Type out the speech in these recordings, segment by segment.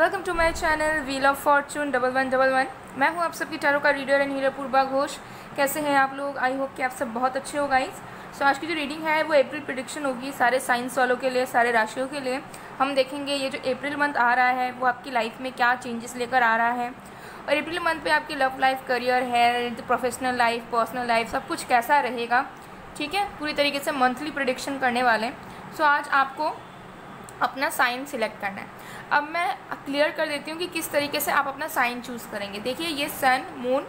Welcome to my channel we love fortune 1111। मैं हूं आप सबकी टैरो का reader and healer Purnava Ghosh. कैसे हैं आप लोग? आई होप कि आप सब बहुत अच्छे हो गाइस। सो आज की जो रीडिंग है वो अप्रैल प्रेडिक्शन होगी सारे साइंस वालों के लिए, सारे राशियों के लिए। हम देखेंगे ये जो अप्रैल मंथ आ रहा है वो आपकी लाइफ में क्या चेंजेस लेकर आ रहा है, और अप्रैल मंथ में आपकी love life, career, health, professional life, personal life सब कुछ कैसा रहेगा। ठीक है, पूरी तरीके से मंथली प्रेडिक्शन करने वाले हैं। सो आज आपको अपना साइन सिलेक्ट करना है। अब मैं क्लियर कर देती हूँ कि किस तरीके से आप अपना साइन चूज़ करेंगे। देखिए, ये सन, मून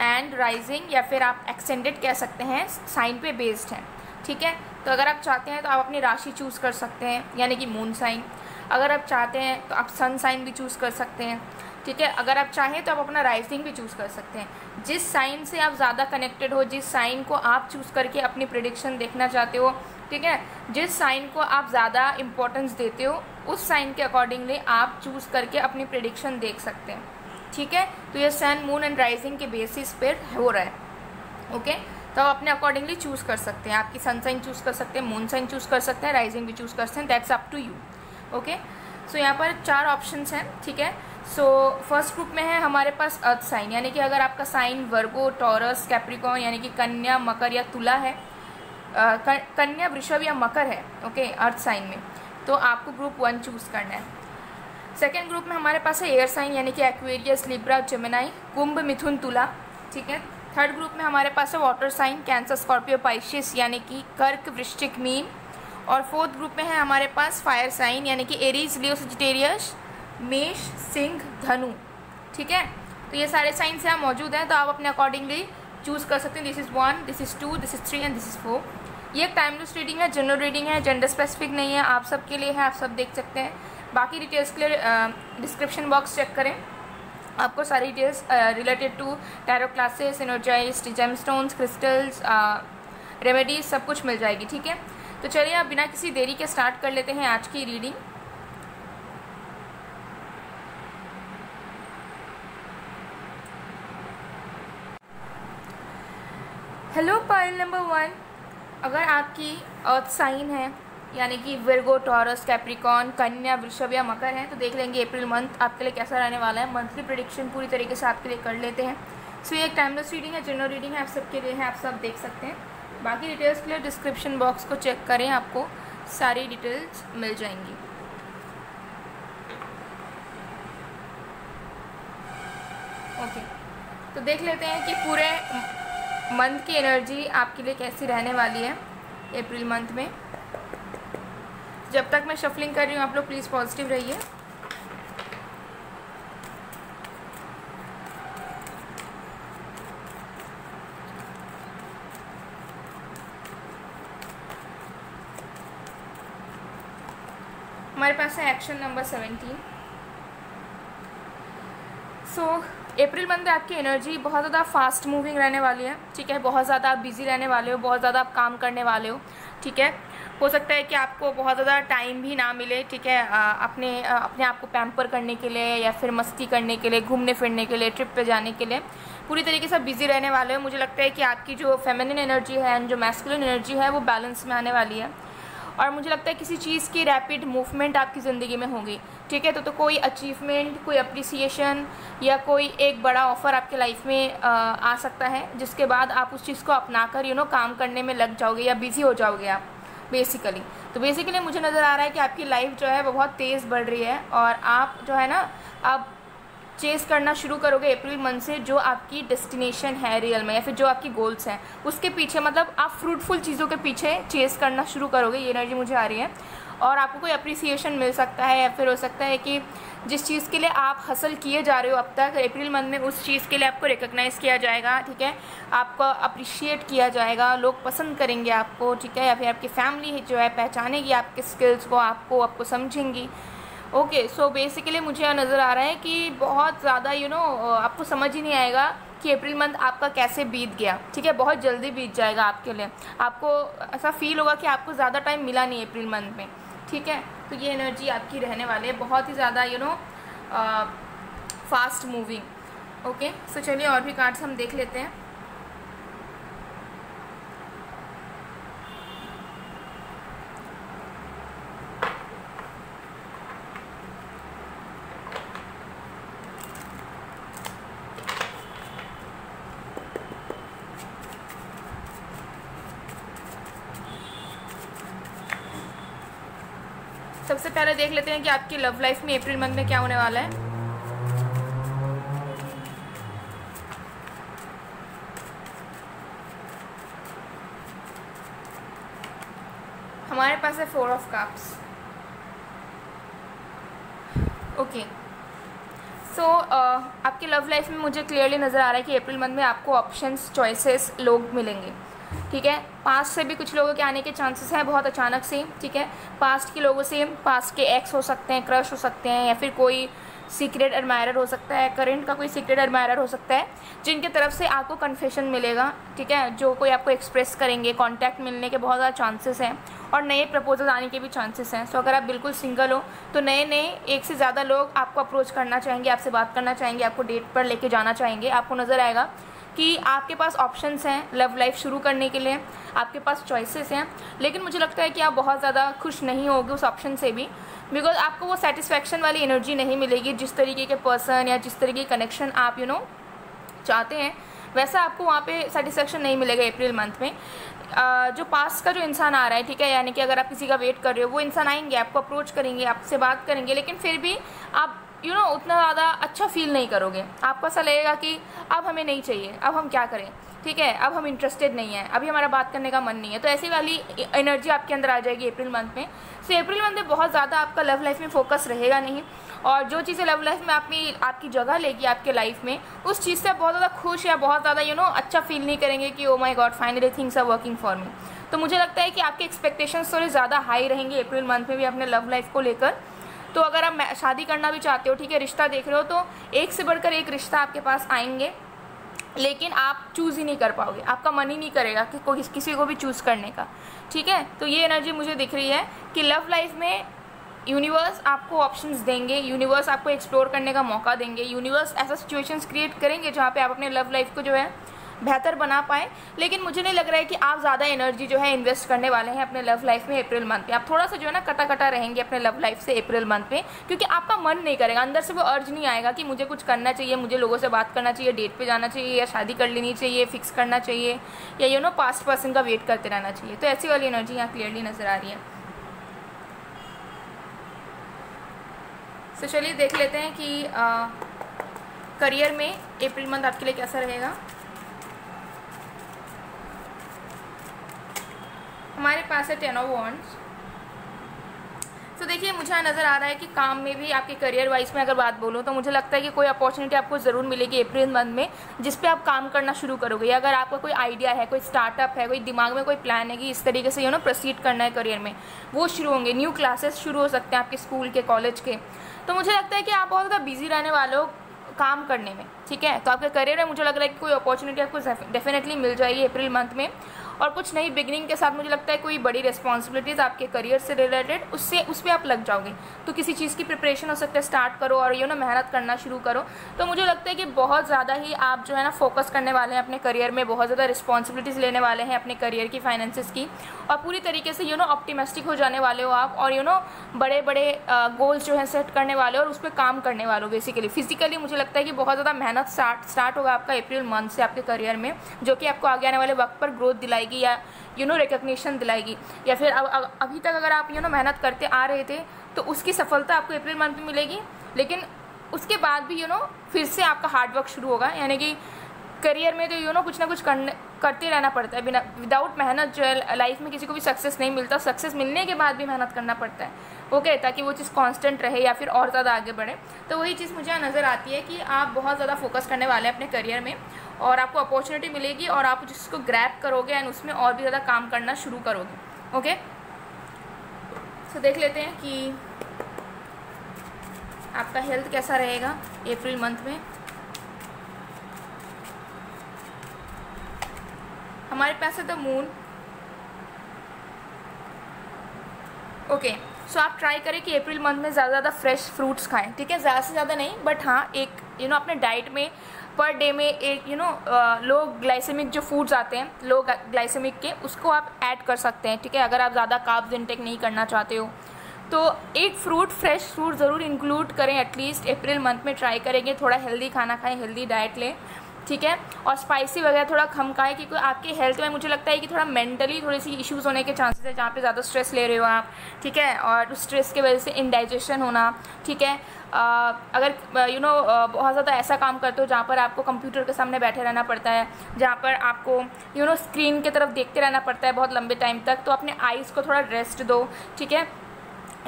एंड राइजिंग या फिर आप एक्सेंडेड कह सकते हैं, साइन पे बेस्ड है। ठीक है, तो अगर आप चाहते हैं तो आप अपनी राशि चूज़ कर सकते हैं, यानी कि मून साइन। अगर आप चाहते हैं तो आप सन साइन भी चूज़ कर सकते हैं। ठीक है, अगर आप चाहें तो आप अपना राइजिंग भी चूज़ कर सकते हैं। जिस साइन से आप ज़्यादा कनेक्टेड हो, जिस साइन को आप चूज़ करके अपनी प्रेडिक्शन देखना चाहते हो, ठीक है, जिस साइन को आप ज़्यादा इम्पोर्टेंस देते हो, उस साइन के अकॉर्डिंगली आप चूज़ करके अपनी प्रेडिक्शन देख सकते हैं। ठीक है, तो ये सन, मून एंड राइजिंग के बेसिस पर हो रहा है। ओके, तो आप अपने अकॉर्डिंगली चूज़ कर सकते हैं। आपकी सन साइन चूज़ कर सकते हैं, मून साइन चूज़ कर सकते हैं, राइजिंग भी चूज़ कर सकते हैं। That's up to you. Okay, so यहाँ पर चार ऑप्शंस हैं। ठीक है, सो फर्स्ट ग्रुप में है हमारे पास अर्थ साइन, यानी कि अगर आपका साइन वर्गो, टॉरस, कैप्रिकॉर्न यानी कि कन्या, मकर या तुला है, कन्या, वृषभ या मकर है। ओके, अर्थ साइन में तो आपको ग्रुप वन चूज़ करना है। सेकेंड ग्रुप में हमारे पास है एयर साइन, यानी कि Aquarius, Libra, Gemini, Kumbh, Mithun, Tula. ठीक है, थर्ड ग्रुप में हमारे पास है water sign, Cancer, Scorpio, Pisces यानी कि कर्क, वृश्चिक, मीन। और फोर्थ ग्रुप में है हमारे पास फायर साइन, यानी कि एरीज, लियो, सजिटेरियस, मेष, सिंह, धनु। ठीक है, तो ये सारे साइन से हम मौजूद हैं, तो आप अपने अकॉर्डिंगली चूज़ कर सकते हैं। This is 1, this is 2, this is 3 and this is 4। ये एक टाइमलेस रीडिंग है, जनरल रीडिंग है, जेंडर स्पेसिफिक नहीं है, आप सबके लिए है, आप सब देख सकते हैं। बाकी डिटेल्स के लिए डिस्क्रिप्शन बॉक्स चेक करें, आपको सारी details related to tarot classes, energize, gem stones, crystals, remedies सब कुछ मिल जाएगी। ठीक है, तो चलिए आप बिना किसी देरी के स्टार्ट कर लेते हैं आज की reading. Hello pile number one, अगर आपकी अर्थ साइन है यानी कि वर्गो, टॉरस, कैप्रिकॉर्न, कन्या, वृषभ या मकर है, तो देख लेंगे अप्रैल मंथ आपके लिए कैसा रहने वाला है। मंथली प्रेडिक्शन पूरी तरीके से आपके लिए कर लेते हैं। सो ये एक टाइमलेस रीडिंग है, जनरल रीडिंग है, आप सबके लिए है, आप सब देख सकते हैं। बाकी डिटेल्स के लिए डिस्क्रिप्शन बॉक्स को चेक करें, आपको सारी डिटेल्स मिल जाएंगी। ओके, तो देख लेते हैं कि पूरे मंथ की एनर्जी आपके लिए कैसी रहने वाली है अप्रैल मंथ में। जब तक मैं शफलिंग कर रही हूँ आप लोग प्लीज़ पॉजिटिव रहिए। हमारे पास है action number 17। So April month में आपकी एनर्जी बहुत ज़्यादा फास्ट मूविंग रहने वाली है। ठीक है, बहुत ज़्यादा आप बिजी रहने वाले हो, बहुत ज़्यादा आप काम करने वाले हो। ठीक है, हो सकता है कि आपको बहुत ज़्यादा टाइम भी ना मिले। ठीक है, अपने आप को पैम्पर करने के लिए या फिर मस्ती करने के लिए, घूमने फिरने के लिए, ट्रिप पे जाने के लिए पूरी तरीके से बिजी रहने वाले हो। मुझे लगता है कि आपकी जो फेमिनिन एनर्जी है एंड जो मैस्कुलिन एनर्जी है वो बैलेंस में आने वाली है, और मुझे लगता है किसी चीज़ की रैपिड मूवमेंट आपकी ज़िंदगी में होगी। ठीक है, तो कोई अचीवमेंट, कोई अप्रिसिएशन या कोई एक बड़ा ऑफ़र आपके लाइफ में आ सकता है, जिसके बाद आप उस चीज़ को अपनाकर काम करने में लग जाओगे या बिज़ी हो जाओगे आप बेसिकली। तो बेसिकली मुझे नज़र आ रहा है कि आपकी लाइफ जो है वो बहुत तेज़ बढ़ रही है, और आप जो है ना आप चेस करना शुरू करोगे अप्रैल मंथ से जो आपकी डेस्टिनेशन है रियल में, या फिर जो आपकी गोल्स हैं उसके पीछे, मतलब आप फ्रूटफुल चीज़ों के पीछे चेस करना शुरू करोगे, ये एनर्जी मुझे आ रही है। और आपको कोई अप्रिसिएशन मिल सकता है, या फिर हो सकता है कि जिस चीज़ के लिए आप हसल किए जा रहे हो अब तक, अप्रैल मंथ में उस चीज़ के लिए आपको रिकग्नाइज़ किया जाएगा। ठीक है, आपको अप्रिशिएट किया जाएगा, लोग पसंद करेंगे आपको। ठीक है, या फिर आपकी फैमिली जो है पहचानेगी आपके स्किल्स को, आपको आपको समझेंगी। ओके, सो बेसिकली मुझे नज़र आ रहा है कि बहुत ज़्यादा आपको समझ ही नहीं आएगा कि अप्रैल मंथ आपका कैसे बीत गया। ठीक है, बहुत जल्दी बीत जाएगा आपके लिए, आपको ऐसा फील होगा कि आपको ज़्यादा टाइम मिला नहीं अप्रैल मंथ में। ठीक है, तो ये एनर्जी आपकी रहने वाली है, बहुत ही ज़्यादा फास्ट मूविंग। ओके, सो चलिए और भी कार्ड्स हम देख लेते हैं। सबसे पहले देख लेते हैं कि आपकी लव लाइफ में अप्रैल मंथ में क्या होने वाला है। हमारे पास है 4 ऑफ कप्स। ओके, सो आपकी लव लाइफ में मुझे क्लियरली नज़र आ रहा है कि अप्रैल मंथ में आपको ऑप्शंस, चॉइसेस, लोग मिलेंगे, ठीक है। पास्ट से भी कुछ लोगों के आने के चांसेस हैं, बहुत अचानक से, ठीक है। पास्ट के लोगों से, पास्ट के एक्स हो सकते हैं, क्रश हो सकते हैं, या फिर कोई सीक्रेट एडमायरर हो सकता है, करंट का कोई सीक्रेट एडमायरर हो सकता है, जिनके तरफ से आपको कन्फेशन मिलेगा, ठीक है। जो कोई आपको एक्सप्रेस करेंगे, कॉन्टैक्ट मिलने के बहुत ज़्यादा चांसेस हैं और नए प्रपोजल आने के भी चांसेस हैं। सो अगर आप बिल्कुल सिंगल हो तो नए नए एक से ज़्यादा लोग आपको अप्रोच करना चाहेंगे, आपसे बात करना चाहेंगे, आपको डेट पर लेके जाना चाहेंगे। आपको नज़र आएगा कि आपके पास ऑप्शंस हैं लव लाइफ शुरू करने के लिए, आपके पास चॉइसेस हैं, लेकिन मुझे लगता है कि आप बहुत ज़्यादा खुश नहीं होगे उस ऑप्शन से भी, बिकॉज आपको वो सेटिस्फैक्शन वाली एनर्जी नहीं मिलेगी। जिस तरीके के पर्सन या जिस तरीके के कनेक्शन आप चाहते हैं, वैसा आपको वहाँ पे सेटिस्फैक्शन नहीं मिलेगा अप्रैल मंथ में। जो पास का जो इंसान आ रहा है, ठीक है, यानी कि अगर आप किसी का वेट कर रहे हो, वो इंसान आएंगे, आपको अप्रोच करेंगे, आपसे बात करेंगे, लेकिन फिर भी आप यू नो उतना ज़्यादा अच्छा फील नहीं करोगे। आपको ऐसा लगेगा कि अब हमें नहीं चाहिए, अब हम क्या करें, ठीक है, अब हम इंटरेस्टेड नहीं है, अभी हमारा बात करने का मन नहीं है। तो ऐसी वाली एनर्जी आपके अंदर आ जाएगी अप्रैल मंथ में। सो अप्रैल मंथ में बहुत ज़्यादा आपका लव लाइफ में फोकस रहेगा नहीं, और जो चीज़ें लव लाइफ में आपकी जगह लेगी आपके लाइफ में, उस चीज़ से बहुत ज़्यादा खुश या बहुत ज़्यादा अच्छा फील नहीं करेंगे कि oh my God finally things are working for me. तो मुझे लगता है कि आपके एक्सपेक्टेशंस थोड़े ज़्यादा हाई रहेंगे अप्रैल मंथ में भी अपने लव लाइफ को लेकर। तो अगर आप शादी करना भी चाहते हो, ठीक है, रिश्ता देख रहे हो, तो एक से बढ़कर एक रिश्ता आपके पास आएंगे, लेकिन आप चूज़ ही नहीं कर पाओगे, आपका मन ही नहीं करेगा कि कोई किसी को भी चूज़ करने का, ठीक है। तो ये एनर्जी मुझे दिख रही है कि लव लाइफ में यूनिवर्स आपको ऑप्शंस देंगे, यूनिवर्स आपको एक्सप्लोर करने का मौका देंगे, यूनिवर्स ऐसा सिचुएशंस क्रिएट करेंगे जहाँ पे आप अपने लव लाइफ को बेहतर बना पाए। लेकिन मुझे नहीं लग रहा है कि आप ज़्यादा एनर्जी इन्वेस्ट करने वाले हैं अपने लव लाइफ में अप्रैल मंथ में। आप थोड़ा सा कटा कटा रहेंगे अपने लव लाइफ से अप्रैल मंथ में, क्योंकि आपका मन नहीं करेगा, अंदर से वो अर्ज नहीं आएगा कि मुझे कुछ करना चाहिए, मुझे लोगों से बात करना चाहिए, डेट पे जाना चाहिए, या शादी कर लेनी चाहिए, फिक्स करना चाहिए, या पास्ट पर्सन का वेट करते रहना चाहिए। तो ऐसी वाली एनर्जी यहाँ क्लियरली नज़र आ रही है। तो चलिए देख लेते हैं कि करियर में अप्रैल मंथ आपके लिए कैसा रहेगा। हमारे पास है 10 ऑफ वॉन्ड्स। तो देखिए, मुझे नज़र आ रहा है कि काम में भी आपके करियर वाइज में अगर बात बोलूँ तो मुझे लगता है कि कोई अपॉर्चुनिटी आपको ज़रूर मिलेगी अप्रैल मंथ में, जिस पे आप काम करना शुरू करोगे, या अगर आपका कोई आइडिया है, कोई स्टार्टअप है, कोई दिमाग में कोई प्लान है कि इस तरीके से प्रोसीड करना है करियर में, वो शुरू होंगे। न्यू क्लासेस शुरू हो सकते हैं आपके स्कूल के, कॉलेज के। तो मुझे लगता है कि आप बहुत ज़्यादा बिजी रहने वाले हो काम करने में, ठीक है। तो आपके करियर में मुझे लग रहा है कि कोई अपॉर्चुनिटी आपको डेफिनेटली मिल जाएगी अप्रैल मंथ में, और कुछ नई बिगिनिंग के साथ मुझे लगता है कोई बड़ी रिस्पॉन्सिबिलिटीज़ आपके करियर से रिलेटेड, उस पर आप लग जाओगे। तो किसी चीज़ की प्रिपरेशन हो सकता है, स्टार्ट करो और मेहनत करना शुरू करो। तो मुझे लगता है कि बहुत ज़्यादा ही आप फोकस करने वाले हैं अपने करियर में, बहुत ज़्यादा रिस्पॉन्सिबिलिटीज़ लेने वाले हैं अपने करियर की, फाइनेंसिस की, और पूरी तरीके से ऑप्टिमिस्टिक हो जाने वाले हो आप, और बड़े बड़े गोल्स सेट करने वाले हो और उस पर काम करने वाले हो। बेसिकली फिजिकली मुझे लगता है कि बहुत ज़्यादा मेहनत स्टार्ट होगा आपका अप्रैल मंथ से आपके करियर में, जो कि आपको आगे आने वाले वक्त पर ग्रोथ दिलाएगी, या रिकग्निशन दिलाएगी। या फिर अभी तक अगर आप मेहनत करते आ रहे थे तो उसकी सफलता आपको अप्रैल मंथ में मिलेगी, लेकिन उसके बाद भी फिर से आपका हार्डवर्क शुरू होगा। यानी कि करियर में तो कुछ ना कुछ करते रहना पड़ता है, बिना विदाउट मेहनत जो है लाइफ में किसी को भी सक्सेस नहीं मिलता। सक्सेस मिलने के बाद भी मेहनत करना पड़ता है, ओके, ताकि वो चीज़ कांस्टेंट रहे या फिर और ज़्यादा आगे बढ़े। तो वही चीज़ मुझे नज़र आती है कि आप बहुत ज़्यादा फोकस करने वाले हैं अपने करियर में, और आपको अपॉर्चुनिटी मिलेगी और आप जिसको ग्रैब करोगे एंड उसमें और भी ज़्यादा काम करना शुरू करोगे, ओके। सो देख लेते हैं कि आपका हेल्थ कैसा रहेगा अप्रैल मंथ में। हमारे पास है द मून। ओके, सो आप ट्राई करें कि अप्रैल मंथ में ज़्यादा ज़्यादा फ्रेश फ्रूट्स खाएं, ठीक है, ज़्यादा से ज़्यादा नहीं, बट हाँ एक अपने डाइट में पर डे में एक लो ग्लाइसेमिक जो फूड्स आते हैं, लो ग्लाइसेमिक के, उसको आप ऐड कर सकते हैं, ठीक है। अगर आप ज़्यादा कार्ब्स इंटेक नहीं करना चाहते हो तो एक फ्रेश फ्रूट ज़रूर इंक्लूड करें एटलीस्ट अप्रैल मंथ में। ट्राई करेंगे, थोड़ा हेल्दी खाना खाएं, हेल्दी डाइट लें, ठीक है। और स्पाइसी वगैरह थोड़ा कम खाएं क्योंकि आपके हेल्थ में मुझे लगता है कि थोड़ा मेंटली थोड़ी सी इश्यूज़ होने के चांसेस है जहाँ पे ज़्यादा स्ट्रेस ले रहे हो आप, ठीक है। और उस स्ट्रेस की वजह से इंडाइजेशन होना, ठीक है। अगर यू नो बहुत ज़्यादा ऐसा काम करते हो जहाँ पर आपको कंप्यूटर के सामने बैठे रहना पड़ता है, जहाँ पर आपको यू नो स्क्रीन की तरफ देखते रहना पड़ता है बहुत लंबे टाइम तक, तो अपने आइज़ को थोड़ा रेस्ट दो, ठीक है।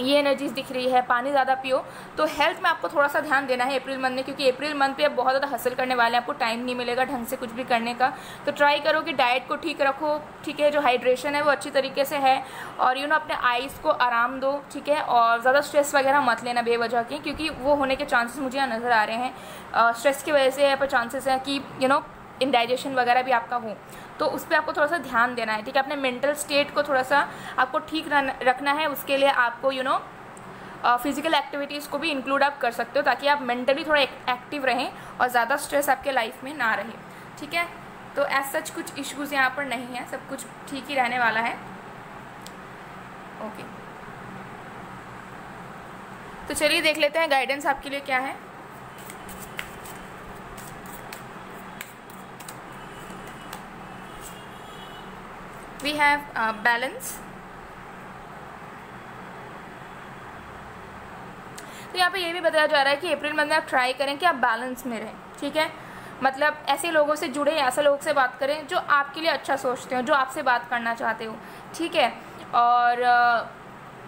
ये एनर्जीज़ दिख रही है, पानी ज़्यादा पियो। तो हेल्थ में आपको थोड़ा सा ध्यान देना है अप्रैल मंथ में, क्योंकि अप्रैल मंथ पे आप बहुत ज़्यादा हसल करने वाले हैं, आपको टाइम नहीं मिलेगा ढंग से कुछ भी करने का। तो ट्राई करो कि डाइट को ठीक रखो, ठीक है, जो हाइड्रेशन है वो अच्छी तरीके से है, और यू नो अपने आइज़ को आराम दो, ठीक है। और ज़्यादा स्ट्रेस वगैरह मत लेना बेवजह के, क्योंकि वो होने के चांसेस मुझे यहाँ नज़र आ रहे हैं। स्ट्रेस की वजह से यहाँ पर चांसेस हैं कि यू नो इंडाइजेशन वगैरह भी आपका हो, तो उस पर आपको थोड़ा सा ध्यान देना है, ठीक है। अपने मेंटल स्टेट को थोड़ा सा आपको ठीक रखना है, उसके लिए आपको यू नो फिज़िकल एक्टिविटीज़ को भी इंक्लूड आप कर सकते हो, ताकि आप मेंटली थोड़ा एक्टिव रहें और ज़्यादा स्ट्रेस आपके लाइफ में ना रहे, ठीक है। तो एज सच कुछ इश्यूज़ यहाँ पर नहीं है, सब कुछ ठीक ही रहने वाला है, ओके। तो चलिए देख लेते हैं गाइडेंस आपके लिए क्या है। We have balance। तो यहाँ पे ये भी बताया जा रहा है कि अप्रैल मंथ में आप ट्राई करें कि आप बैलेंस में रहें, ठीक है। मतलब ऐसे लोगों से जुड़े, ऐसे लोगों से बात करें जो आपके लिए अच्छा सोचते हो, जो आपसे बात करना चाहते हो, ठीक है। और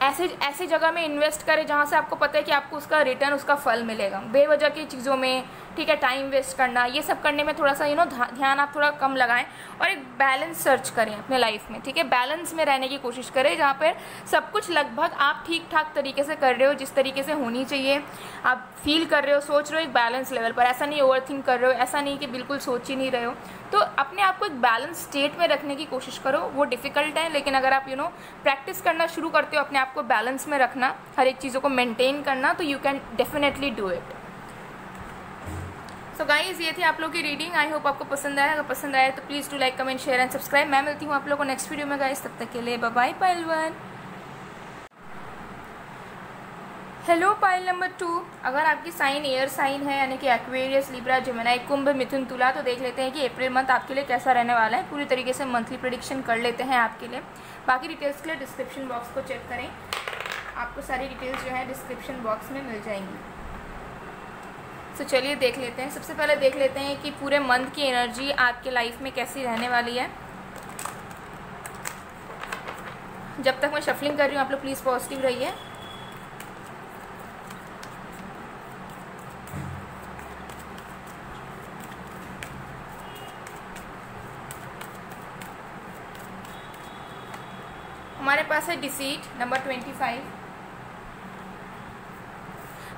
ऐसे जगह में इन्वेस्ट करें जहाँ से आपको पता है कि आपको उसका रिटर्न, उसका फल मिलेगा। बेवजह की चीज़ों में, ठीक है, टाइम वेस्ट करना, ये सब करने में थोड़ा सा यू नो ध्यान आप थोड़ा कम लगाएं और एक बैलेंस सर्च करें अपने लाइफ में, ठीक है। बैलेंस में रहने की कोशिश करें जहाँ पर सब कुछ लगभग आप ठीक ठाक तरीके से कर रहे हो, जिस तरीके से होनी चाहिए, आप फील कर रहे हो, सोच रहे हो एक बैलेंस लेवल पर। ऐसा नहीं ओवरथिंक कर रहे हो, ऐसा नहीं कि बिल्कुल सोच ही नहीं रहे हो। तो अपने आप को एक बैलेंस स्टेट में रखने की कोशिश करो। वो डिफ़िकल्ट है, लेकिन अगर आप यू नो प्रैक्टिस करना शुरू करते हो अपने आप को बैलेंस में रखना, हर एक चीज़ों को मेंटेन करना, तो you can definitely do it. So guys, ये थी आप लोग की रीडिंग। आई होप आपको पसंद आया। अगर पसंद आया तो please do like, comment, share and subscribe. मैं मिलती हूँ आप लोगों को नेक्स्ट वीडियो में गाइस, तब तक के लिए bye pile 1। Hello pile number 2। अगर आपकी साइन एयर साइन है, यानी कि Aquarius, Libra, Gemini, Kumbh, Mithun, Tula, तो देख लेते हैं कि अप्रैल मंथ आपके लिए कैसा रहने वाला है। पूरी तरीके से मंथली प्रेडिक्शन कर लेते हैं आपके लिए। बाकी डिटेल्स के लिए डिस्क्रिप्शन बॉक्स को चेक करें, आपको सारी डिटेल्स जो है डिस्क्रिप्शन बॉक्स में मिल जाएंगी। तो चलिए देख लेते हैं। सबसे पहले देख लेते हैं कि पूरे मंथ की एनर्जी आपके लाइफ में कैसी रहने वाली है। जब तक मैं शफलिंग कर रही हूँ आप लोग प्लीज़ पॉजिटिव रहिए। हमारे पास है डिसीट नंबर 25।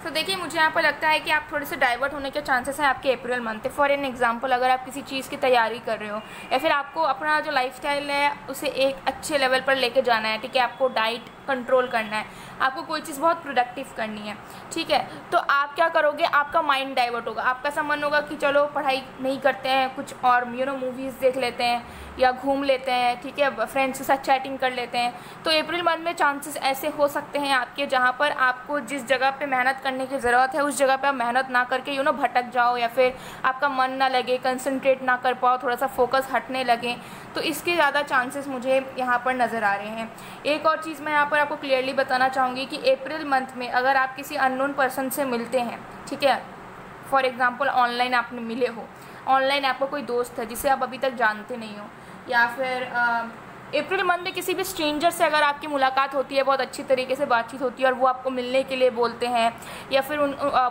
तो देखिए, मुझे यहाँ पर लगता है कि आप थोड़े से डाइवर्ट होने के चांसेस हैं आपके अप्रैल मंथ में। फॉर एन एग्जाम्पल, अगर आप किसी चीज़ की तैयारी कर रहे हो या फिर आपको अपना जो लाइफस्टाइल है उसे एक अच्छे लेवल पर लेके जाना है, ठीक है, आपको डाइट कंट्रोल करना है, आपको कोई चीज़ बहुत प्रोडक्टिव करनी है, ठीक है, तो आप क्या करोगे, आपका माइंड डाइवर्ट होगा। आपका ऐसा मन होगा कि चलो पढ़ाई नहीं करते हैं, कुछ और यू नो मूवीज़ देख लेते हैं या घूम लेते हैं, ठीक है, फ्रेंड्स के साथ चैटिंग कर लेते हैं। तो अप्रैल मंथ में चांसेस ऐसे हो सकते हैं आपके, जहाँ पर आपको जिस जगह पे मेहनत करने की ज़रूरत है उस जगह पे आप मेहनत ना करके यू नो भटक जाओ, या फिर आपका मन ना लगे, कंसंट्रेट ना कर पाओ, थोड़ा सा फोकस हटने लगे। तो इसके ज़्यादा चांसेस मुझे यहाँ पर नज़र आ रहे हैं। एक और चीज़ मैं यहाँ पर आपको क्लियरली बताना चाहूँगी कि अप्रैल मंथ में अगर आप किसी अननोन पर्सन से मिलते हैं, ठीक है, फॉर एग्ज़ाम्पल ऑनलाइन आपने मिले हो, ऑनलाइन आपका कोई दोस्त है जिसे आप अभी तक जानते नहीं हो, या फिर अप्रैल मंथ में किसी भी स्ट्रेंजर से अगर आपकी मुलाकात होती है, बहुत अच्छी तरीके से बातचीत होती है और वो आपको मिलने के लिए बोलते हैं या फिर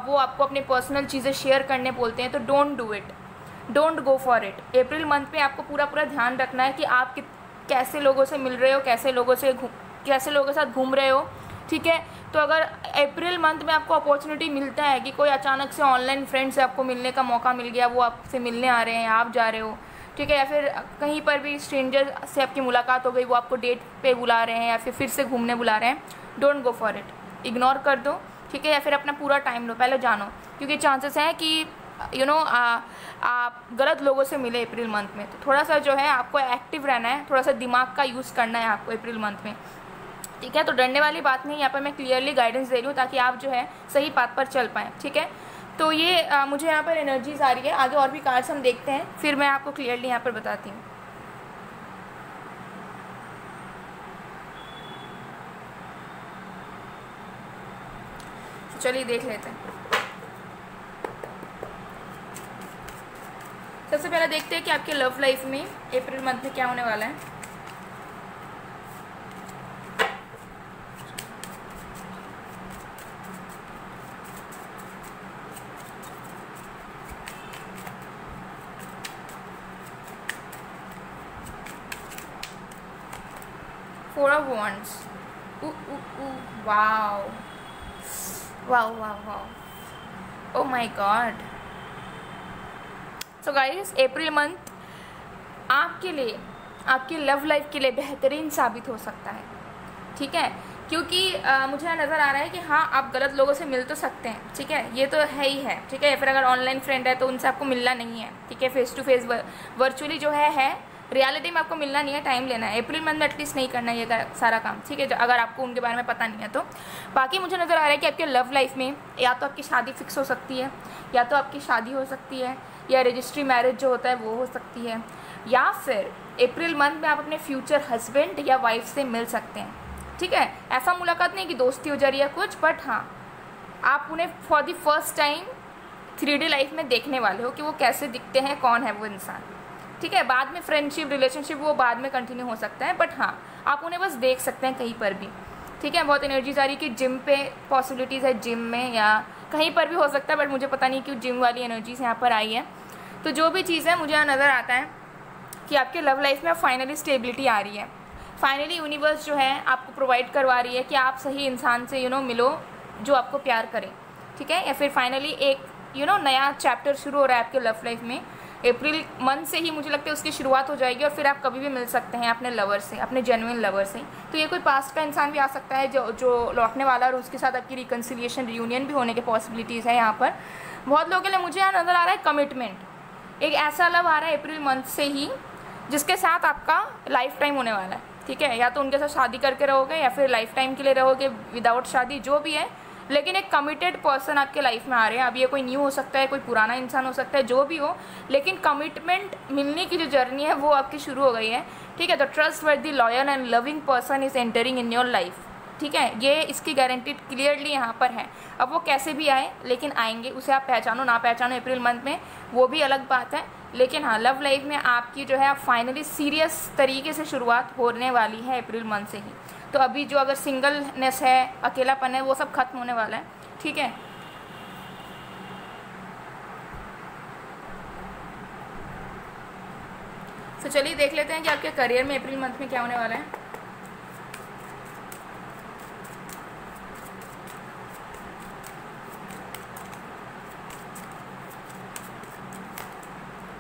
वो आपको अपने पर्सनल चीज़ें शेयर करने बोलते हैं, तो don't do it, don't go for it. April month पे आपको पूरा ध्यान रखना है कि आप कैसे लोगों से मिल रहे हो, कैसे लोगों के साथ घूम रहे हो, ठीक है। तो अगर अप्रैल मंथ में आपको अपॉर्चुनिटी मिलता है कि कोई अचानक से ऑनलाइन फ्रेंड से आपको मिलने का मौका मिल गया, वो आपसे मिलने आ रहे हैं, आप जा रहे हो, ठीक है, या फिर कहीं पर भी स्ट्रेंजर से आपकी मुलाकात हो गई, वो आपको डेट पे बुला रहे हैं या फिर से घूमने बुला रहे हैं, don't go for it, ignore कर दो, ठीक है, या फिर अपना पूरा टाइम लो, पहले जानो, क्योंकि चांसेस हैं कि यू नो आप गलत लोगों से मिले अप्रैल मंथ में। तो थोड़ा सा जो है आपको एक्टिव रहना है, थोड़ा सा दिमाग का यूज़ करना है आपको अप्रैल मंथ में, ठीक है। तो डरने वाली बात नहीं, यहाँ पर मैं क्लियरली गाइडेंस दे रही हूँ ताकि आप जो है सही बात पर चल पाएँ, ठीक है। तो ये मुझे यहाँ पर एनर्जीज आ रही है। आगे और भी कार्ड्स हम देखते हैं, फिर मैं आपको क्लियरली यहाँ पर बताती हूँ। चलिए देख लेते हैं। सबसे पहले देखते हैं कि आपके लव लाइफ में अप्रैल मंथ में क्या होने वाला है। Four of Wands, wow, wow, wow, wow, oh my God। So guys, April month आपके लिए, आपकी लव लाइफ के लिए बेहतरीन साबित हो सकता है, ठीक है, क्योंकि मुझे नज़र आ रहा है कि हाँ आप गलत लोगों से मिल तो सकते हैं, ठीक है, ये तो है ही है, ठीक है, या फिर अगर ऑनलाइन फ्रेंड है तो उनसे आपको मिलना नहीं है, ठीक है, फेस टू फेस वर्चुअली जो है रियलिटी में आपको मिलना नहीं है, टाइम लेना है। अप्रैल मंथ में एटलीस्ट नहीं करना ये सारा काम, ठीक है, अगर आपको उनके बारे में पता नहीं है तो। बाकी मुझे नज़र आ रहा है कि आपके लव लाइफ में या तो आपकी शादी फिक्स हो सकती है, या तो आपकी शादी हो सकती है, या रजिस्ट्री मैरिज जो होता है वो हो सकती है, या फिर अप्रैल मंथ में आप अपने फ्यूचर हस्बैंड या वाइफ से मिल सकते हैं, ठीक है। ऐसा मुलाकात नहीं कि दोस्ती हो जा रही है कुछ, बट हाँ आप उन्हें for the first time 3D life में देखने वाले हो कि वो कैसे दिखते हैं, कौन है वो इंसान, ठीक है। बाद में फ्रेंडशिप रिलेशनशिप वो बाद में कंटिन्यू हो सकता है, बट हाँ आप उन्हें बस देख सकते हैं कहीं पर भी, ठीक है। बहुत एनर्जीज आ रही है कि जिम पे पॉसिबिलिटीज़ है, जिम में या कहीं पर भी हो सकता है, बट मुझे पता नहीं क्यों जिम वाली एनर्जीज यहाँ पर आई है। तो जो भी चीज़ है मुझे यहाँ नज़र आता है कि आपके लव लाइफ में फाइनली स्टेबिलिटी आ रही है, फाइनली यूनिवर्स जो है आपको प्रोवाइड करवा रही है कि आप सही इंसान से मिलो जो आपको प्यार करे, ठीक है, या फिर फाइनली एक नया चैप्टर शुरू हो रहा है आपके लव लाइफ में। अप्रैल मंथ से ही मुझे लगता है उसकी शुरुआत हो जाएगी और फिर आप कभी भी मिल सकते हैं अपने लवर से, अपने जेन्युइन लवर से। तो ये कोई पास्ट का इंसान भी आ सकता है जो लौटने वाला है और उसके साथ आपकी रिकन्सिलिएशन रियूनियन भी होने के पॉसिबिलिटीज़ है यहाँ पर। बहुत लोगों के लिए मुझे यहाँ नज़र आ रहा है कमिटमेंट, एक ऐसा लव आ रहा है अप्रैल मंथ से ही जिसके साथ आपका लाइफ टाइम होने वाला है, ठीक है, या तो उनके साथ शादी करके रहोगे या फिर लाइफ टाइम के लिए रहोगे विदाउट शादी, जो भी है, लेकिन एक कमिटेड पर्सन आपके लाइफ में आ रहे हैं। अब ये कोई न्यू हो सकता है, कोई पुराना इंसान हो सकता है, जो भी हो, लेकिन कमिटमेंट मिलने की जो जर्नी है वो आपकी शुरू हो गई है, ठीक है। The trustworthy loyal and loving person is entering in your life, ठीक है, ये इसकी गारंटी क्लियरली यहाँ पर है। अब वो कैसे भी आए लेकिन आएंगे, उसे आप पहचानो ना पहचानो अप्रैल मंथ में वो भी अलग बात है, लेकिन हाँ लव लाइफ में आपकी जो है फाइनली सीरियस तरीके से शुरुआत होने वाली है अप्रैल मंथ से ही। तो अभी जो अगर सिंगलनेस है, अकेलापन है, वो सब खत्म होने वाला है, ठीक है। तो चलिए देख लेते हैं कि आपके करियर में अप्रैल मंथ में क्या होने वाला है।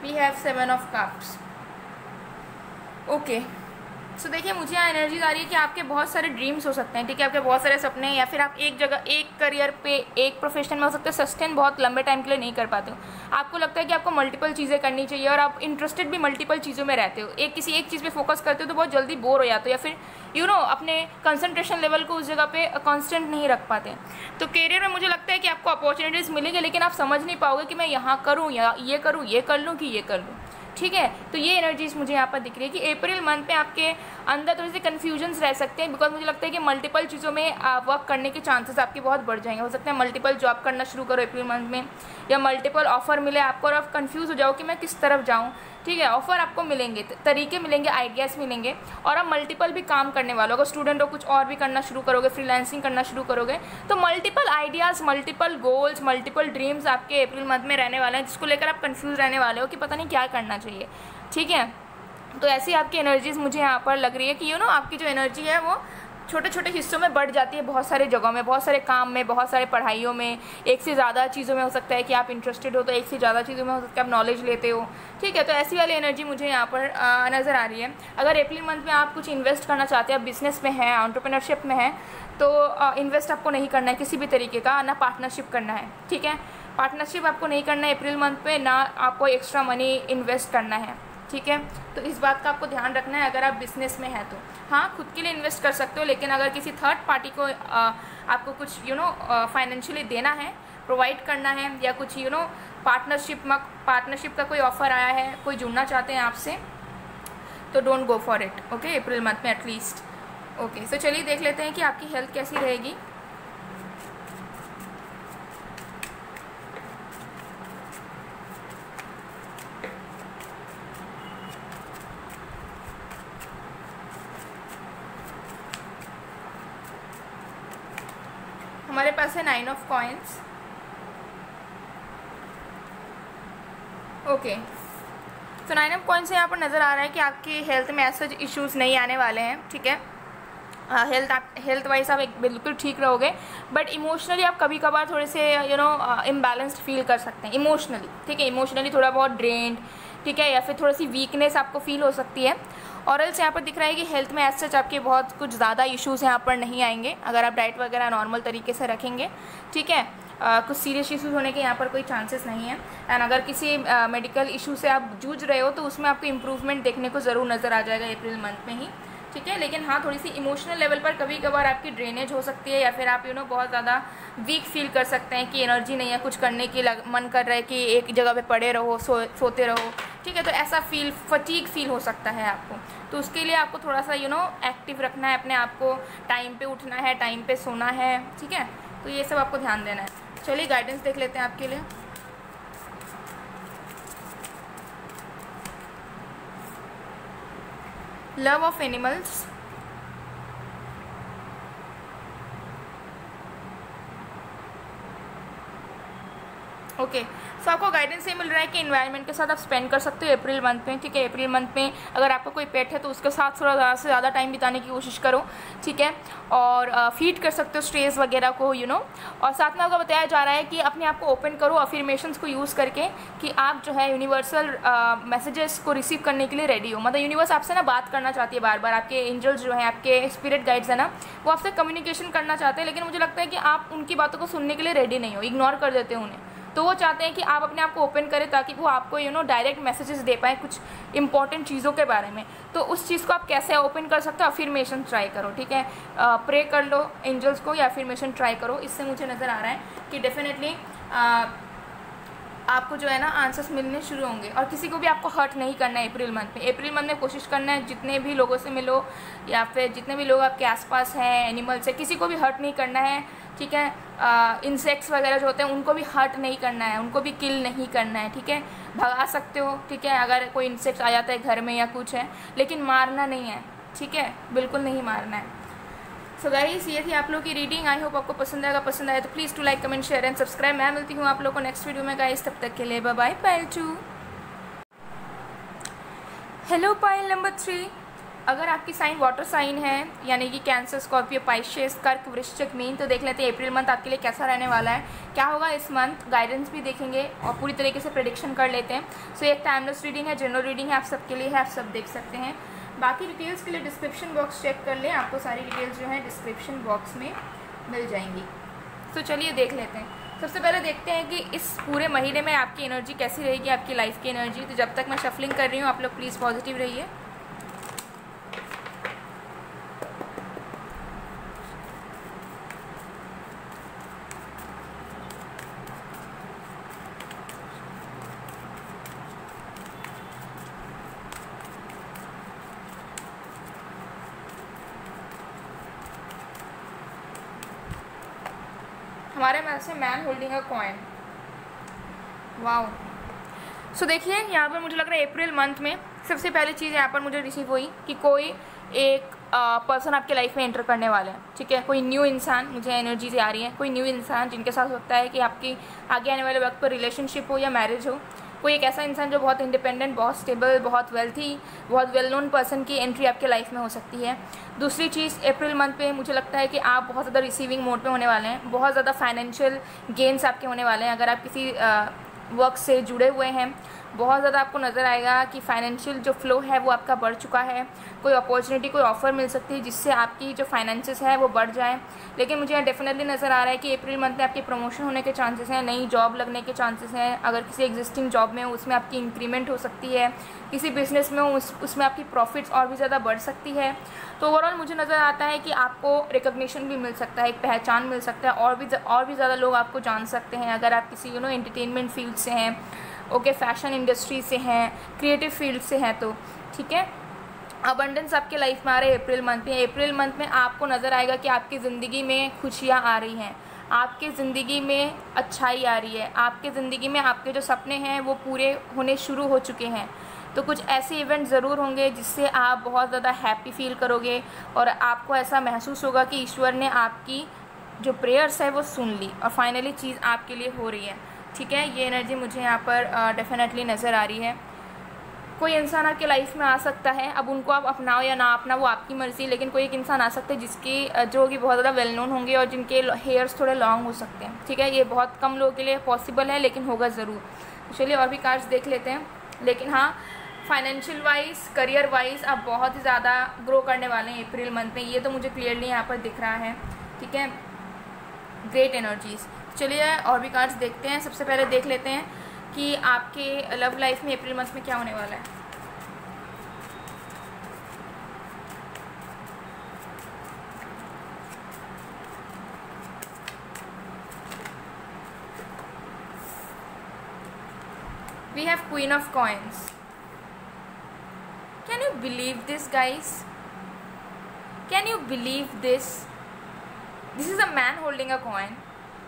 We have 7 of Cups, okay. So देखिए मुझे यहाँ एनर्जीज आ रही है कि आपके बहुत सारे ड्रीम्स हो सकते हैं, ठीक है, आपके बहुत सारे सपने, या फिर आप एक जगह, एक करियर पे, एक प्रोफेशन में हो सकते हैं सस्टेन बहुत लंबे टाइम के लिए नहीं कर पाते हो। आपको लगता है कि आपको मल्टीपल चीज़ें करनी चाहिए और आप इंटरेस्टेड भी मल्टीपल चीज़ों में रहते हो, एक किसी एक चीज़ पे फोकस करते हो तो बहुत जल्दी बोर हो जाते हो, या फिर अपने कंसंट्रेशन लेवल को उस जगह पे कॉन्स्टेंट नहीं रख पाते। तो करियर में मुझे लगता है कि आपको अपॉर्चुनिटीज़ मिलेंगी, लेकिन आप समझ नहीं पाओगे कि मैं यहाँ करूँ या ये करूँ, ये कर लूँ कि ये कर लूँ, ठीक है। तो ये एनर्जीज मुझे यहाँ पर दिख रही है कि अप्रैल मंथ में आपके अंदर थोड़ी सी कन्फ्यूजन्स रह सकते हैं, बिकॉज मुझे लगता है कि मल्टीपल चीज़ों में वर्क करने के चांसेस आपके बहुत बढ़ जाएंगे। हो सकता है मल्टीपल जॉब करना शुरू करो अप्रैल मंथ में, या मल्टीपल ऑफर मिले आपको और आप कन्फ्यूज़ हो जाओ कि मैं किस तरफ जाऊँ, ठीक है। ऑफर आपको मिलेंगे, तरीके मिलेंगे, आइडियाज़ मिलेंगे, और आप मल्टीपल भी काम करने वाले हो। अगर स्टूडेंट हो कुछ और भी करना शुरू करोगे, फ्रीलांसिंग करना शुरू करोगे, तो multiple ideas, multiple goals, multiple dreams आपके अप्रैल मंथ में रहने वाले हैं, जिसको लेकर आप कन्फ्यूज़ रहने वाले हो कि पता नहीं क्या करना चाहिए, ठीक है। तो ऐसी आपकी एनर्जीज मुझे यहाँ पर लग रही है कि आपकी जो एनर्जी है वो छोटे छोटे हिस्सों में बढ़ जाती है, बहुत सारे जगहों में, बहुत सारे काम में, बहुत सारे पढ़ाइयों में, एक से ज़्यादा चीज़ों में हो सकता है कि आप इंटरेस्टेड हो तो एक से ज़्यादा चीज़ों में हो सकता है आप नॉलेज लेते हो, ठीक है। तो ऐसी वाली एनर्जी मुझे यहाँ पर नज़र आ रही है। अगर अप्रैल मंथ में आप कुछ इन्वेस्ट करना चाहते हैं, आप बिजनेस में हैं, एंटरप्रेन्योरशिप में हैं, तो इन्वेस्ट आपको नहीं करना है किसी भी तरीके का, ना पार्टनरशिप करना है, ठीक है। पार्टनरशिप आपको नहीं करना है अप्रैल मंथ में, ना आपको एक्स्ट्रा मनी इन्वेस्ट करना है, ठीक है। तो इस बात का आपको ध्यान रखना है अगर आप बिजनेस में हैं तो। हाँ खुद के लिए इन्वेस्ट कर सकते हो, लेकिन अगर किसी थर्ड पार्टी को आपको कुछ फाइनेंशियली देना है प्रोवाइड करना है, या कुछ यू नो पार्टनरशिप का कोई ऑफर आया है, कोई जुड़ना चाहते हैं आपसे, तो don't go for it okay, April month में एटलीस्ट ओके। सो चलिए देख लेते हैं कि आपकी हेल्थ कैसी रहेगी। हमारे पास है 9 ऑफ कॉइन्स ओके। तो 9 ऑफ कॉइन्स से यहाँ पर नज़र आ रहा है कि आपकी हेल्थ में ऐसे इश्यूज़ नहीं आने वाले हैं, ठीक है। हेल्थ वाइज आप बिल्कुल ठीक रहोगे, बट इमोशनली आप कभी कभार थोड़े से यू नो इम्बैलेंस्ड फील कर सकते हैं इमोशनली, ठीक है। इमोशनली थोड़ा बहुत ड्रेन्ड, ठीक है, या फिर थोड़ी सी वीकनेस आपको फील हो सकती है। और एल्स यहाँ पर दिख रहा है कि हेल्थ में एज सच आपके बहुत कुछ ज़्यादा इश्यूज़ यहाँ पर नहीं आएंगे अगर आप डाइट वगैरह नॉर्मल तरीके से रखेंगे, ठीक है। कुछ सीरियस इशूज़ होने के यहाँ पर कोई चांसेस नहीं है। एंड अगर किसी मेडिकल इशू से आप जूझ रहे हो तो उसमें आपको इम्प्रूवमेंट देखने को ज़रूर नज़र आ जाएगा अप्रैल मंथ में ही, ठीक है। लेकिन हाँ, थोड़ी सी इमोशनल लेवल पर कभी कभार आपकी ड्रेनेज हो सकती है, या फिर आप यू नो बहुत ज़्यादा वीक फील कर सकते हैं कि एनर्जी नहीं है, कुछ करने की मन कर रहा है कि एक जगह पे पड़े रहो, सोते रहो, ठीक है। तो ऐसा फटीग फील हो सकता है आपको, तो उसके लिए आपको थोड़ा सा यू नो एक्टिव रखना है अपने आप को, टाइम पे उठना है, टाइम पे सोना है, ठीक है। तो ये सब आपको ध्यान देना है। चलिए गाइडेंस देख लेते हैं आपके लिए। Love of animals, okay. So आपको गाइडेंस ये मिल रहा है कि एनवायरनमेंट के साथ आप स्पेंड कर सकते हो अप्रैल मंथ में, ठीक है। अप्रैल मंथ में अगर आपका कोई पेट है तो उसके साथ थोड़ा ज़्यादा से ज़्यादा टाइम बिताने की कोशिश करो, ठीक है। और फीड कर सकते हो स्ट्रेस वगैरह को यू नो। और साथ में आपको बताया जा रहा है कि अपने आप को ओपन करो अफर्मेशंस को यूज़ करके, कि आप जो है यूनिवर्सल मैसेजेस को रिसीव करने के लिए रेडी हो। मतलब यूनिवर्स आपसे ना बात करना चाहती है बार बार, आपके एंजल्स जो हैं, आपके स्पिरिट गाइड्स हैं ना, वो आपसे कम्युनिकेशन करना चाहते हैं, लेकिन मुझे लगता है कि आप उनकी बातों को सुनने के लिए रेडी नहीं हो, इग्नोर कर देते हो उन्हें। तो वो चाहते हैं कि आप अपने आप को ओपन करें ताकि वो आपको यू नो डायरेक्ट मैसेजेस दे पाएँ कुछ इंपॉर्टेंट चीज़ों के बारे में। तो उस चीज़ को आप कैसे ओपन कर सकते हो, अफर्मेशन ट्राई करो, ठीक है। प्रे कर लो एंजल्स को या अफर्मेशन ट्राई करो। इससे मुझे नज़र आ रहा है कि डेफिनेटली आपको जो है ना आंसर्स मिलने शुरू होंगे। और किसी को भी आपको हर्ट नहीं करना है अप्रैल मंथ में। अप्रैल मंथ में कोशिश करना है जितने भी लोगों से मिलो या फिर जितने भी लोग आपके आसपास हैं एनिमल्स है, किसी को भी हर्ट नहीं करना है, ठीक है। इंसेक्ट्स वगैरह जो होते हैं उनको भी हर्ट नहीं करना है, उनको भी किल नहीं करना है, ठीक है। भगा सकते हो, ठीक है, अगर कोई इंसेक्ट्स आ जाता है घर में या कुछ है, लेकिन मारना नहीं है, ठीक है, बिल्कुल नहीं मारना है। सो गाइस, ये थी आप लोग की रीडिंग। आई होप आपको पसंद आएगा। पसंद आया तो please to like, comment, share and subscribe. मैं मिलती हूँ आप लोग को नेक्स्ट वीडियो में गाइस, तब तक के लिए bye pile 2। Hello pile number 3, अगर आपकी साइन वाटर साइन है यानी कि कैंसर, स्कॉर्पियो, पाइसेस, कर्क, वृश्चिक, मीन, तो देख लेते हैं अप्रैल मंथ आपके लिए कैसा रहने वाला है, क्या होगा इस मंथ। गाइडेंस भी देखेंगे और पूरी तरीके से प्रेडिक्शन कर लेते हैं। सो एक टाइमलेस रीडिंग है, जनरल रीडिंग है, आप सबके लिए है, आप सब देख सकते हैं। बाकी डिटेल्स के लिए डिस्क्रिप्शन बॉक्स चेक कर लें, आपको सारी डिटेल्स जो है डिस्क्रिप्शन बॉक्स में मिल जाएंगी। तो चलिए देख लेते हैं। सबसे पहले देखते हैं कि इस पूरे महीने में आपकी एनर्जी कैसी रहेगी, आपकी लाइफ की एनर्जी। तो जब तक मैं शफलिंग कर रही हूँ आप लोग प्लीज़ पॉजिटिव रहिए। हमारे पास है man holding a coin, wow. So देखिए यहाँ पर मुझे लग रहा है अप्रैल मंथ में सबसे पहले चीज़ यहाँ पर मुझे रिसीव हुई कि कोई एक पर्सन आपके लाइफ में एंटर करने वाला है, ठीक है। कोई न्यू इंसान, मुझे एनर्जीज आ रही है, कोई न्यू इंसान जिनके साथ होता है कि आपकी आगे आने वाले वक्त पर रिलेशनशिप हो या मैरिज हो। कोई एक ऐसा इंसान जो बहुत इंडिपेंडेंट, बहुत स्टेबल, बहुत वेल्थी, बहुत वेल नोन पर्सन की एंट्री आपके लाइफ में हो सकती है। दूसरी चीज़, अप्रैल मंथ पे मुझे लगता है कि आप बहुत ज़्यादा रिसीविंग मोड पे होने वाले हैं, बहुत ज़्यादा फाइनेंशियल गेन्स आपके होने वाले हैं। अगर आप किसी वर्क से जुड़े हुए हैं, बहुत ज़्यादा आपको नज़र आएगा कि फाइनेंशियल जो फ्लो है वो आपका बढ़ चुका है। कोई अपॉर्चुनिटी, कोई ऑफर मिल सकती है जिससे आपकी जो फाइनेंसेस है वो बढ़ जाए। लेकिन मुझे डेफिनेटली नज़र आ रहा है कि अप्रैल मंथ में आपके प्रमोशन होने के चांसेस हैं, नई जॉब लगने के चांसेस हैं। अगर किसी एग्जिस्टिंग जॉब में हो उसमें आपकी इंक्रीमेंट हो सकती है, किसी बिजनेस में हो उसमें आपकी प्रॉफिट्स और भी ज़्यादा बढ़ सकती है। तो ओवरऑल मुझे नज़र आता है कि आपको रिकॉग्निशन भी मिल सकता है, एक पहचान मिल सकता है, और भी ज़्यादा लोग आपको जान सकते हैं। अगर आप किसी एंटरटेनमेंट फील्ड से हैं, ओके, फैशन इंडस्ट्री से हैं, क्रिएटिव फील्ड से हैं, तो ठीक है। अबंडेंस आपके लाइफ में आ रहे हैं अप्रैल मंथ में। अप्रैल मंथ में आपको नज़र आएगा कि आपकी ज़िंदगी में खुशियाँ आ रही हैं, आपके ज़िंदगी में अच्छाई आ रही है, आपके ज़िंदगी में आपके जो सपने हैं वो पूरे होने शुरू हो चुके हैं। तो कुछ ऐसे इवेंट ज़रूर होंगे जिससे आप बहुत ज़्यादा हैप्पी फील करोगे और आपको ऐसा महसूस होगा कि ईश्वर ने आपकी जो प्रेयर्स है वो सुन ली और फाइनली चीज़ आपके लिए हो रही है, ठीक है। ये एनर्जी मुझे यहाँ पर डेफिनेटली नज़र आ रही है। कोई इंसान आपके लाइफ में आ सकता है, अब उनको आप अपनाओ या ना अपनाओ वो आपकी मर्ज़ी, लेकिन कोई एक इंसान आ सकता है जिसकी जो कि बहुत ज़्यादा वेल नोन होंगे और जिनके हेयर्स थोड़े लॉन्ग हो सकते हैं, ठीक है। ये बहुत कम लोगों के लिए पॉसिबल है लेकिन होगा ज़रूर। चलिए और भी कार्ड्स देख लेते हैं। लेकिन हाँ, फाइनेंशियल वाइज, करियर वाइज आप बहुत ही ज़्यादा ग्रो करने वाले हैं अप्रैल मंथ में, ये तो मुझे क्लियरली यहाँ पर दिख रहा है, ठीक है। Great energies. चलिए और भी कार्ड्स देखते हैं। सबसे पहले देख लेते हैं कि आपके लव लाइफ में अप्रैल मंथ में क्या होने वाला है। We have queen of coins. Can you believe this guys? Can you believe this? This is a man holding a coin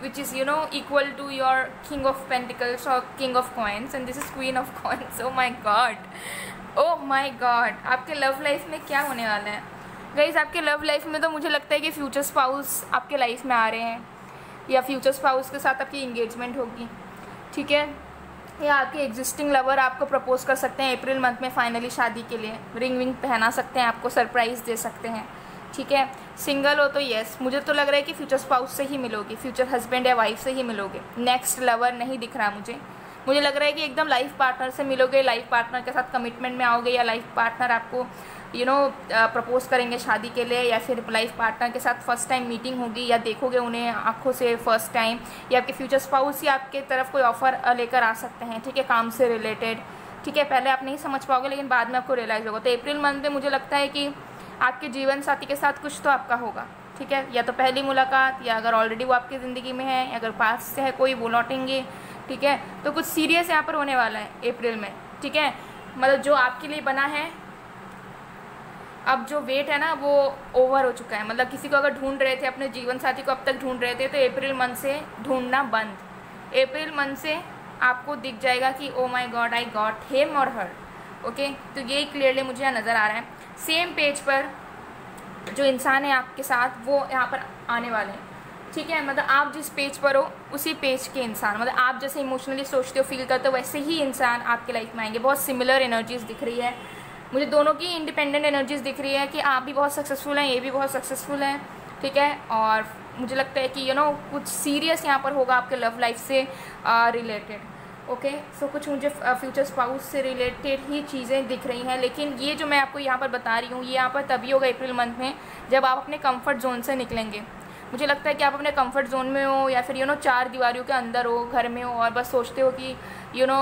which is, you know, equal to your king of pentacles or king of coins, and this is queen of coins. Oh my god, oh my god, आपके love life में क्या होने वाला है guys? आपके love life में तो मुझे लगता है कि future spouse आपके life में आ रहे हैं, या future spouse के साथ आपकी engagement होगी, ठीक है। या आपके existing lover आपको propose कर सकते हैं अप्रैल मंथ में finally शादी के लिए, रिंग विंग पहना सकते हैं, आपको surprise दे सकते हैं, ठीक है। सिंगल हो तो येस, मुझे तो लग रहा है कि फ्यूचर स्पाउस से ही मिलोगे, फ्यूचर हस्बैंड या वाइफ से ही मिलोगे। नेक्स्ट लवर नहीं दिख रहा मुझे लग रहा है कि एकदम लाइफ पार्टनर से मिलोगे, लाइफ पार्टनर के साथ कमिटमेंट में आओगे, या लाइफ पार्टनर आपको यू नो प्रपोज करेंगे शादी के लिए, या फिर लाइफ पार्टनर के साथ फर्स्ट टाइम मीटिंग होगी या देखोगे उन्हें आँखों से फर्स्ट टाइम, या आपके फ्यूचर स्पाउस ही आपके तरफ कोई ऑफर लेकर आ सकते हैं, ठीक है, काम से रिलेटेड, ठीक है। पहले आप नहीं समझ पाओगे लेकिन बाद में आपको रियलाइज़ होगा। तो अप्रैल मंथ में मुझे लगता है कि आपके जीवन साथी के साथ कुछ तो आपका होगा, ठीक है। या तो पहली मुलाकात, या अगर ऑलरेडी वो आपकी ज़िंदगी में है, अगर पास से है कोई, वो लौटेंगे, ठीक है। तो कुछ सीरियस यहाँ पर होने वाला है अप्रैल में, ठीक है। मतलब जो आपके लिए बना है, अब जो वेट है ना वो ओवर हो चुका है। मतलब किसी को अगर ढूंढ रहे थे, अपने जीवन साथी को अब तक ढूंढ रहे थे, तो अप्रैल मंथ से ढूंढना बंद। अप्रैल मंथ से आपको दिख जाएगा कि oh my god, I got him और हर, ओके। तो ये क्लियरली मुझे यहाँ नज़र आ रहा है। सेम पेज पर जो इंसान है आपके साथ वो यहाँ पर आने वाले हैं, ठीक है। मतलब आप जिस पेज पर हो उसी पेज के इंसान, मतलब आप जैसे इमोशनली सोचते हो, फील करते हो, वैसे ही इंसान आपके लाइफ में आएंगे। बहुत सिमिलर एनर्जीज़ दिख रही है मुझे, दोनों की इंडिपेंडेंट एनर्जीज़ दिख रही है कि आप भी बहुत सक्सेसफुल हैं, ये भी बहुत सक्सेसफुल हैं, ठीक है। और मुझे लगता है कि यू नो कुछ सीरियस यहाँ पर होगा आपके लव लाइफ से रिलेटेड, ओके। सो कुछ मुझे फ्यूचर स्पाउस से रिलेटेड ही चीज़ें दिख रही हैं। लेकिन ये जो मैं आपको यहाँ पर बता रही हूँ, ये यहाँ पर तभी होगा अप्रैल मंथ में जब आप अपने कंफर्ट जोन से निकलेंगे। मुझे लगता है कि आप अपने कंफर्ट जोन में हो, या फिर यू नो चार दीवारियों के अंदर हो, घर में हो, और बस सोचते हो कि यू नो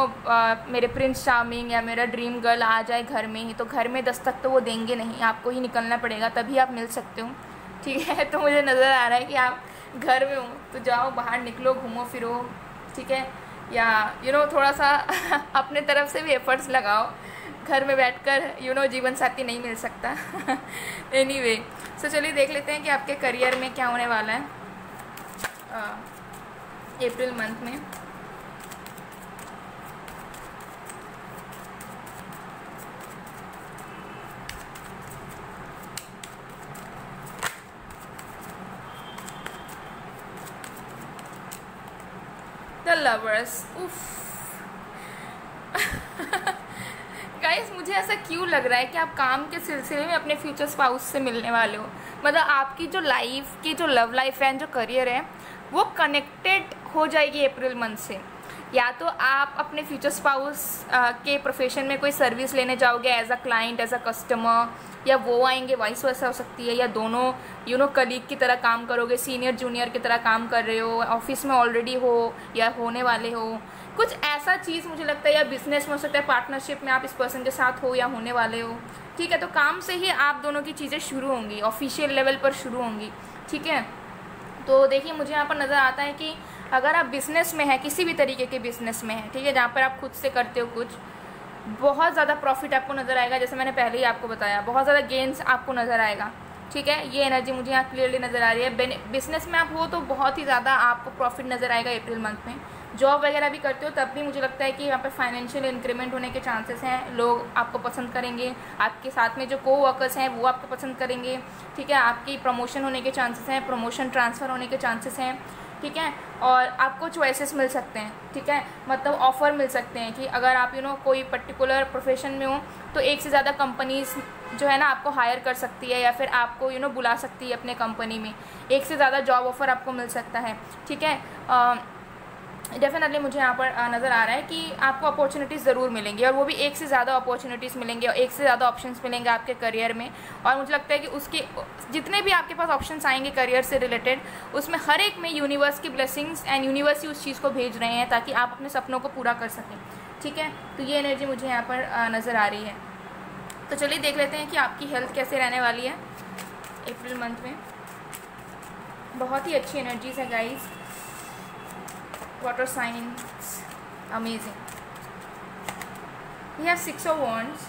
मेरे प्रिंस चार्मिंग या मेरा ड्रीम गर्ल आ जाए घर में ही। तो घर में दस्तक तो वो देंगे नहीं, आपको ही निकलना पड़ेगा, तभी आप मिल सकते हो, ठीक है। तो मुझे नज़र आ रहा है कि आप घर में हो तो जाओ, बाहर निकलो, घूमो फिरो, ठीक है। या यू नो थोड़ा सा अपने तरफ से भी एफर्ट्स लगाओ। घर में बैठकर यू नो जीवन साथी नहीं मिल सकता। एनीवे, सो चलिए देख लेते हैं कि आपके करियर में क्या होने वाला है अप्रैल मंथ में। लवर्स, गाइस मुझे ऐसा क्यों लग रहा है कि आप काम के सिलसिले में अपने फ्यूचर स्पाउस से मिलने वाले हो। मतलब आपकी जो लाइफ की जो लव लाइफ है, जो करियर है, वो कनेक्टेड हो जाएगी अप्रैल मंथ से। या तो आप अपने फ्यूचर स्पाउस के प्रोफेशन में कोई सर्विस लेने जाओगे as a client, as a customer, या वो आएंगे वाइस वर्सा हो सकती है, या दोनों कलीग की तरह काम करोगे, सीनियर जूनियर की तरह काम कर रहे हो, ऑफिस में ऑलरेडी हो या होने वाले हो, कुछ ऐसा चीज़ मुझे लगता है, या बिजनेस में हो सकता है, पार्टनरशिप में आप इस पर्सन के साथ हो या होने वाले हो, ठीक है। तो काम से ही आप दोनों की चीज़ें शुरू होंगी, ऑफिशियल लेवल पर शुरू होंगी, ठीक है। तो देखिए मुझे यहाँ पर नज़र आता है कि अगर आप बिज़नेस में हैं, किसी भी तरीके के बिज़नेस में हैं, ठीक है, जहाँ पर आप खुद से करते हो कुछ, बहुत ज़्यादा प्रॉफिट आपको नज़र आएगा, जैसे मैंने पहले ही आपको बताया, बहुत ज़्यादा गेंस आपको नज़र आएगा, ठीक है। ये एनर्जी मुझे यहाँ क्लियरली नज़र आ रही है। बिज़नेस में आप हो तो बहुत ही ज़्यादा आपको प्रॉफिट नज़र आएगा अप्रैल मंथ में। जॉब वगैरह भी करते हो तब भी मुझे लगता है कि यहाँ पर फाइनेंशियल इंक्रीमेंट होने के चांसेस हैं। लोग आपको पसंद करेंगे, आपके साथ में जो को वर्कर्स हैं वो आपको पसंद करेंगे, ठीक है। आपकी प्रमोशन होने के चांसेस हैं, प्रमोशन ट्रांसफ़र होने के चांसेस हैं, ठीक है। और आपको चॉइसेस मिल सकते हैं, ठीक है, मतलब ऑफ़र मिल सकते हैं कि अगर आप कोई पर्टिकुलर प्रोफेशन में हो तो एक से ज़्यादा कंपनीज़ जो है ना आपको हायर कर सकती है, या फिर आपको बुला सकती है अपने कंपनी में, एक से ज़्यादा जॉब ऑफ़र आपको मिल सकता है, ठीक है। डेफिनेटली मुझे यहाँ पर नज़र आ रहा है कि आपको अपॉर्चुनिटीज़ ज़रूर मिलेंगी, और वो भी एक से ज़्यादा अपॉर्चुनिटीज़ मिलेंगी और एक से ज़्यादा ऑप्शंस मिलेंगे आपके करियर में। और मुझे लगता है कि उसके जितने भी आपके पास ऑप्शंस आएंगे करियर से रिलेटेड, उसमें हर एक में यूनिवर्स की ब्लेसिंग्स एंड यूनिवर्स ही उस चीज़ को भेज रहे हैं ताकि आप अपने सपनों को पूरा कर सकें, ठीक है। तो ये एनर्जी मुझे यहाँ पर नज़र आ रही है। तो चलिए देख लेते हैं कि आपकी हेल्थ कैसे रहने वाली है अप्रैल मंथ में। बहुत ही अच्छी एनर्जीज़ है guys, water science, amazing. We have 6 of Wands।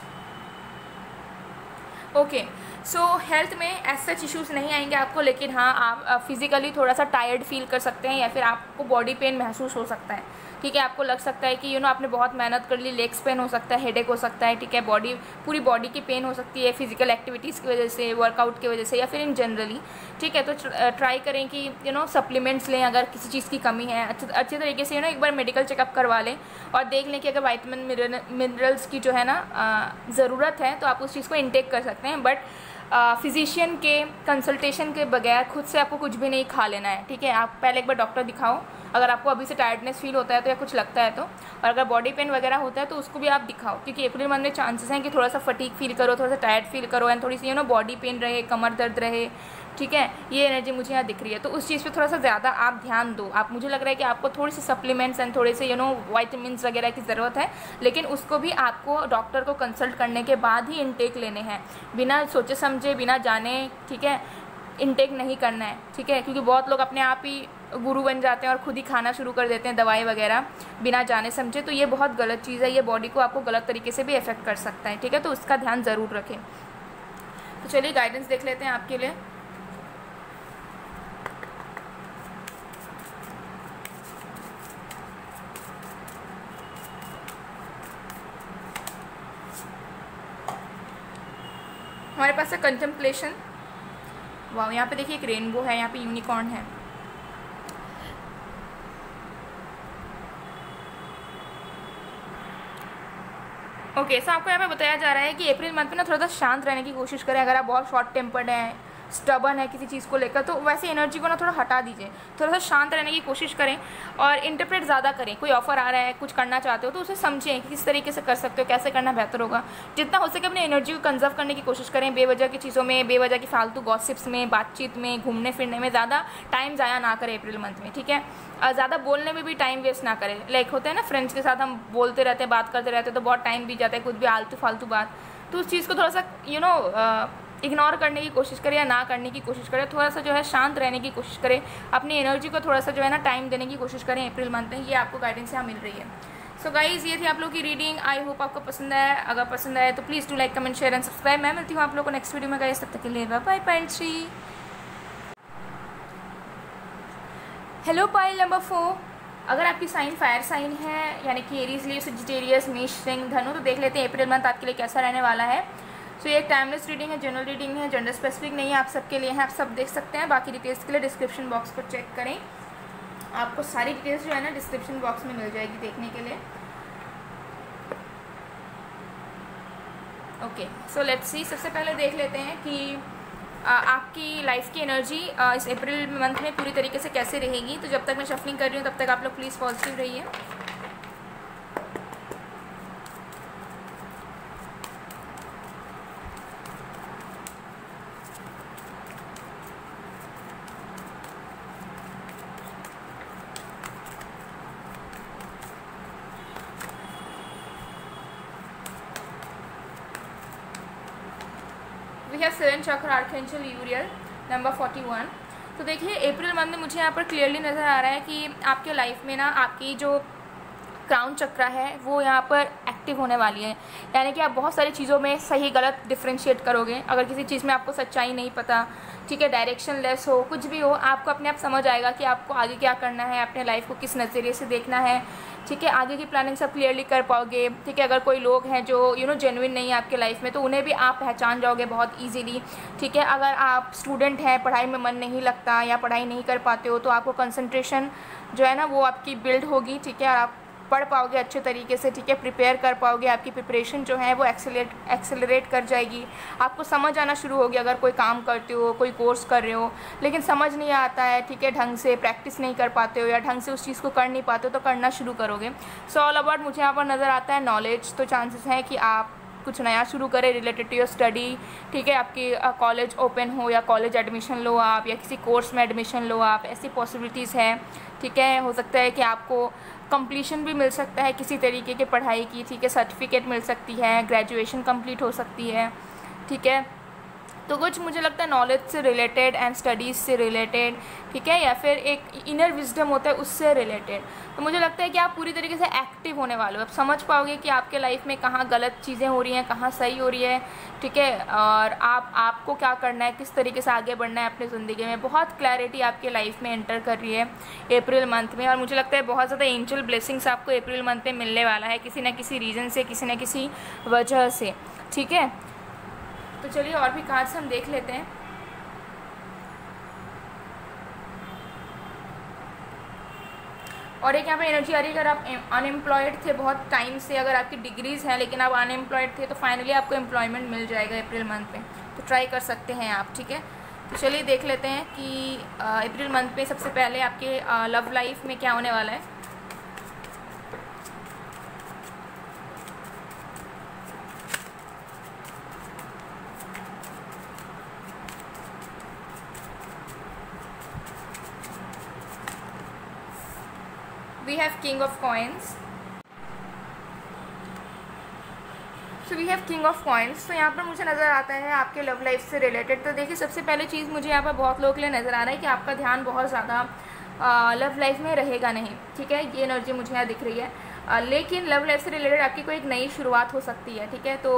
Okay, so health में ऐसे इश्यूज़ नहीं आएंगे आपको, लेकिन हाँ आप फिज़िकली थोड़ा सा टायर्ड फील कर सकते हैं, या फिर आपको बॉडी पेन महसूस हो सकता है, ठीक है। आपको लग सकता है कि आपने बहुत मेहनत कर ली, लेग्स पेन हो सकता है, हेडेक हो सकता है, ठीक है। बॉडी, पूरी बॉडी की पेन हो सकती है फिजिकल एक्टिविटीज़ की वजह से, वर्कआउट की वजह से, या फिर इन जनरली, ठीक है। तो ट्राई करें कि सप्लीमेंट्स लें अगर किसी चीज़ की कमी है, अच्छे तरीके से एक बार मेडिकल चेकअप करवा लें और देख लें कि अगर विटामिन मिनरल्स की जो है ना ज़रूरत है तो आप उस चीज़ को इनटेक कर सकते हैं। बट फिजिशियन के कंसल्टेशन के बगैर खुद से आपको कुछ भी नहीं खा लेना है, ठीक है। आप पहले एक बार डॉक्टर दिखाओ अगर आपको अभी से टायर्डनेस फील होता है तो, या कुछ लगता है तो, और अगर बॉडी पेन वगैरह होता है तो उसको भी आप दिखाओ, क्योंकि अप्रैल मंथ में चांसेस हैं कि थोड़ा सा फटीक फील करो, थोड़ा सा टायर्ड फील करो, एंड थोड़ी सी बॉडी पेन रहे, कमर दर्द रहे, ठीक है। ये एनर्जी मुझे यहाँ दिख रही है। तो उस चीज़ पे थोड़ा सा ज़्यादा आप ध्यान दो। आप, मुझे लग रहा है कि आपको थोड़ी सी सप्लीमेंट्स एंड थोड़े से विटामिन्स वगैरह की ज़रूरत है, लेकिन उसको भी आपको डॉक्टर को कंसल्ट करने के बाद ही इनटेक लेने हैं, बिना सोचे समझे, बिना जाने, ठीक है, इनटेक नहीं करना है, ठीक है। क्योंकि बहुत लोग अपने आप ही गुरु बन जाते हैं और खुद ही खाना शुरू कर देते हैं दवाई वगैरह बिना जाने समझे, तो ये बहुत गलत चीज़ है। ये बॉडी को आपको गलत तरीके से भी इफेक्ट कर सकता है, ठीक है। तो उसका ध्यान ज़रूर रखें। तो चलिए गाइडेंस देख लेते हैं आपके लिए। हमारे पास है कंटेम्पलेशन। वाह, यहाँ पे देखिए एक रेनबो है, यहाँ पे यूनिकॉर्न है। ओके, सो आपको यहाँ पे बताया जा रहा है कि अप्रैल मंथ में थोड़ा सा शांत रहने की कोशिश करें। अगर आप बहुत शॉर्ट टेम्पर्ड हैं, स्टबर्न है किसी चीज़ को लेकर, तो वैसे एनर्जी को थोड़ा हटा दीजिए, थोड़ा सा शांत रहने की कोशिश करें और इंटरप्रेट ज़्यादा करें। कोई ऑफर आ रहा है, कुछ करना चाहते हो तो उसे समझें कि किस तरीके से कर सकते हो, कैसे करना बेहतर होगा। जितना हो सके अपनी एनर्जी को कंजर्व करने की कोशिश करें। बेवजह की चीज़ों में, बेवजह की फालतू गॉसिप्स में, बातचीत में, घूमने फिरने में ज़्यादा टाइम ज़ाया ना करें अप्रैल मंथ में, ठीक है। ज़्यादा बोलने में भी टाइम वेस्ट ना करें। लाइक होता है ना, फ्रेंड्स के साथ हम बोलते रहते हैं, बात करते रहते हैं, तो बहुत टाइम बीत जाता है कुछ भी आलतू फालतू बात। तो उस चीज़ को थोड़ा सा इग्नोर करने की कोशिश करें या ना करने की कोशिश करें। थोड़ा सा शांत रहने की कोशिश करें, अपनी एनर्जी को थोड़ा सा टाइम देने की कोशिश करें अप्रैल मंथ में। ये आपको गाइडेंस यहाँ मिल रही है। सो गाइज़, ये थी आप लोग की रीडिंग। आई होप आपको पसंद आया। अगर पसंद आया तो please do like, comment, share and subscribe. मैं मिलती हूँ आप लोग को नेक्स्ट वीडियो में गाइज। तब तक के लिए बाय पायल श्री। हेलो पायल नंबर 4। अगर आपकी साइन फायर साइन है, यानी कि एरीज, लियो, सजिटेरियस, मेष, सिंह, धनु, तो देख लेते हैं अप्रैल मंथ आपके लिए कैसा रहने वाला है। तो ये एक टाइमलेस रीडिंग है, जनरल रीडिंग है, जेंडर स्पेसिफिक नहीं है, आप सबके लिए है, आप सब देख सकते हैं। बाकी डिटेल्स के लिए डिस्क्रिप्शन बॉक्स को चेक करें, आपको सारी डिटेल्स जो है ना डिस्क्रिप्शन बॉक्स में मिल जाएगी देखने के लिए। Okay, so let's see. सबसे पहले देख लेते हैं कि आपकी लाइफ की एनर्जी इस अप्रैल मंथ में पूरी तरीके से कैसे रहेगी। तो जब तक मैं शफलिंग कर रही हूँ तब तक आप लोग प्लीज़ पॉजिटिव रहिए। We have seven chakra archangel Uriel number 41। तो देखिए अप्रैल मंथ में मुझे यहाँ पर क्लियरली नज़र आ रहा है कि आपके लाइफ में ना आपकी जो क्राउन चक्रा है वो यहाँ पर एक्टिव होने वाली है, यानी कि आप बहुत सारी चीज़ों में सही गलत डिफ्रेंशिएट करोगे। अगर किसी चीज़ में आपको सच्चाई नहीं पता, ठीक है, डायरेक्शन लेस हो, कुछ भी हो, आपको अपने आप समझ आएगा कि आपको आगे क्या करना है, अपने लाइफ को किस नज़रिए से देखना है, ठीक है, आगे की प्लानिंग सब क्लियरली कर पाओगे। ठीक है, अगर कोई लोग हैं जो जेन्युइन नहीं है आपके लाइफ में, तो उन्हें भी आप पहचान जाओगे बहुत ईजीली। ठीक है, अगर आप स्टूडेंट हैं, पढ़ाई में मन नहीं लगता या पढ़ाई नहीं कर पाते हो, तो आपको कंसंट्रेशन जो है ना वो आपकी बिल्ड होगी। ठीक है, और आप पढ़ पाओगे अच्छे तरीके से। ठीक है, प्रिपेयर कर पाओगे, आपकी प्रिपरेशन जो है वो एक्सेलरेट कर जाएगी। आपको समझ आना शुरू होगी, अगर कोई काम करते हो, कोई कोर्स कर रहे हो लेकिन समझ नहीं आता है, ठीक है, ढंग से प्रैक्टिस नहीं कर पाते हो या ढंग से उस चीज़ को कर नहीं पाते हो, तो करना शुरू करोगे। सो ऑल अबाउट मुझे यहाँ पर नज़र आता है नॉलेज। तो चांसेस हैं कि आप कुछ नया शुरू करें रिलेटेड टू योर स्टडी। ठीक है, आपकी कॉलेज ओपन हो या कॉलेज एडमिशन लो आप, या किसी कोर्स में एडमिशन लो आप, ऐसी पॉसिबिलिटीज़ हैं। ठीक है, हो सकता है कि आपको कंप्लीशन भी मिल सकता है किसी तरीके की पढ़ाई की। ठीक है, सर्टिफिकेट मिल सकती है, ग्रेजुएशन कंप्लीट हो सकती है। ठीक है, तो कुछ मुझे लगता है नॉलेज से रिलेटेड एंड स्टडीज़ से रिलेटेड, ठीक है, या फिर एक इनर विजडम होता है उससे रिलेटेड। तो मुझे लगता है कि आप पूरी तरीके से एक्टिव होने वाले हो। आप समझ पाओगे कि आपके लाइफ में कहाँ गलत चीज़ें हो रही हैं, कहाँ सही हो रही है। ठीक है, और आपको क्या करना है, किस तरीके से आगे बढ़ना है अपनी ज़िंदगी में। बहुत क्लैरिटी आपके लाइफ में एंटर कर रही है अप्रैल मंथ में, और मुझे लगता है बहुत ज़्यादा एंजल ब्लेसिंग्स आपको अप्रैल मंथ में मिलने वाला है, किसी ना किसी रीज़न से, किसी ना किसी वजह से। ठीक है, तो चलिए और भी कार्ड्स हम देख लेते हैं। और एक यहाँ पे एनर्जी आ रही है, अगर आप अनएम्प्लॉयड थे बहुत टाइम से, अगर आपकी डिग्रीज़ हैं लेकिन आप अनएम्प्लॉयड थे, तो फाइनली आपको एम्प्लॉयमेंट मिल जाएगा अप्रैल मंथ में। तो ट्राई कर सकते हैं आप। ठीक है, तो चलिए देख लेते हैं कि अप्रैल मंथ में सबसे पहले आपके लव लाइफ में क्या होने वाला है। We have King of Coins. So we have King of Coins. तो यहाँ पर मुझे नज़र आता है आपके लव लाइफ से रिलेटेड। तो देखिए, सबसे पहले चीज़ मुझे यहाँ पर बहुत लोगों के लिए नज़र आ रहा है कि आपका ध्यान बहुत ज़्यादा लव लाइफ में रहेगा नहीं। ठीक है, ये एनर्जी मुझे यहाँ दिख रही है। लेकिन लव लाइफ से रिलेटेड आपकी कोई एक नई शुरुआत हो सकती है। ठीक है, तो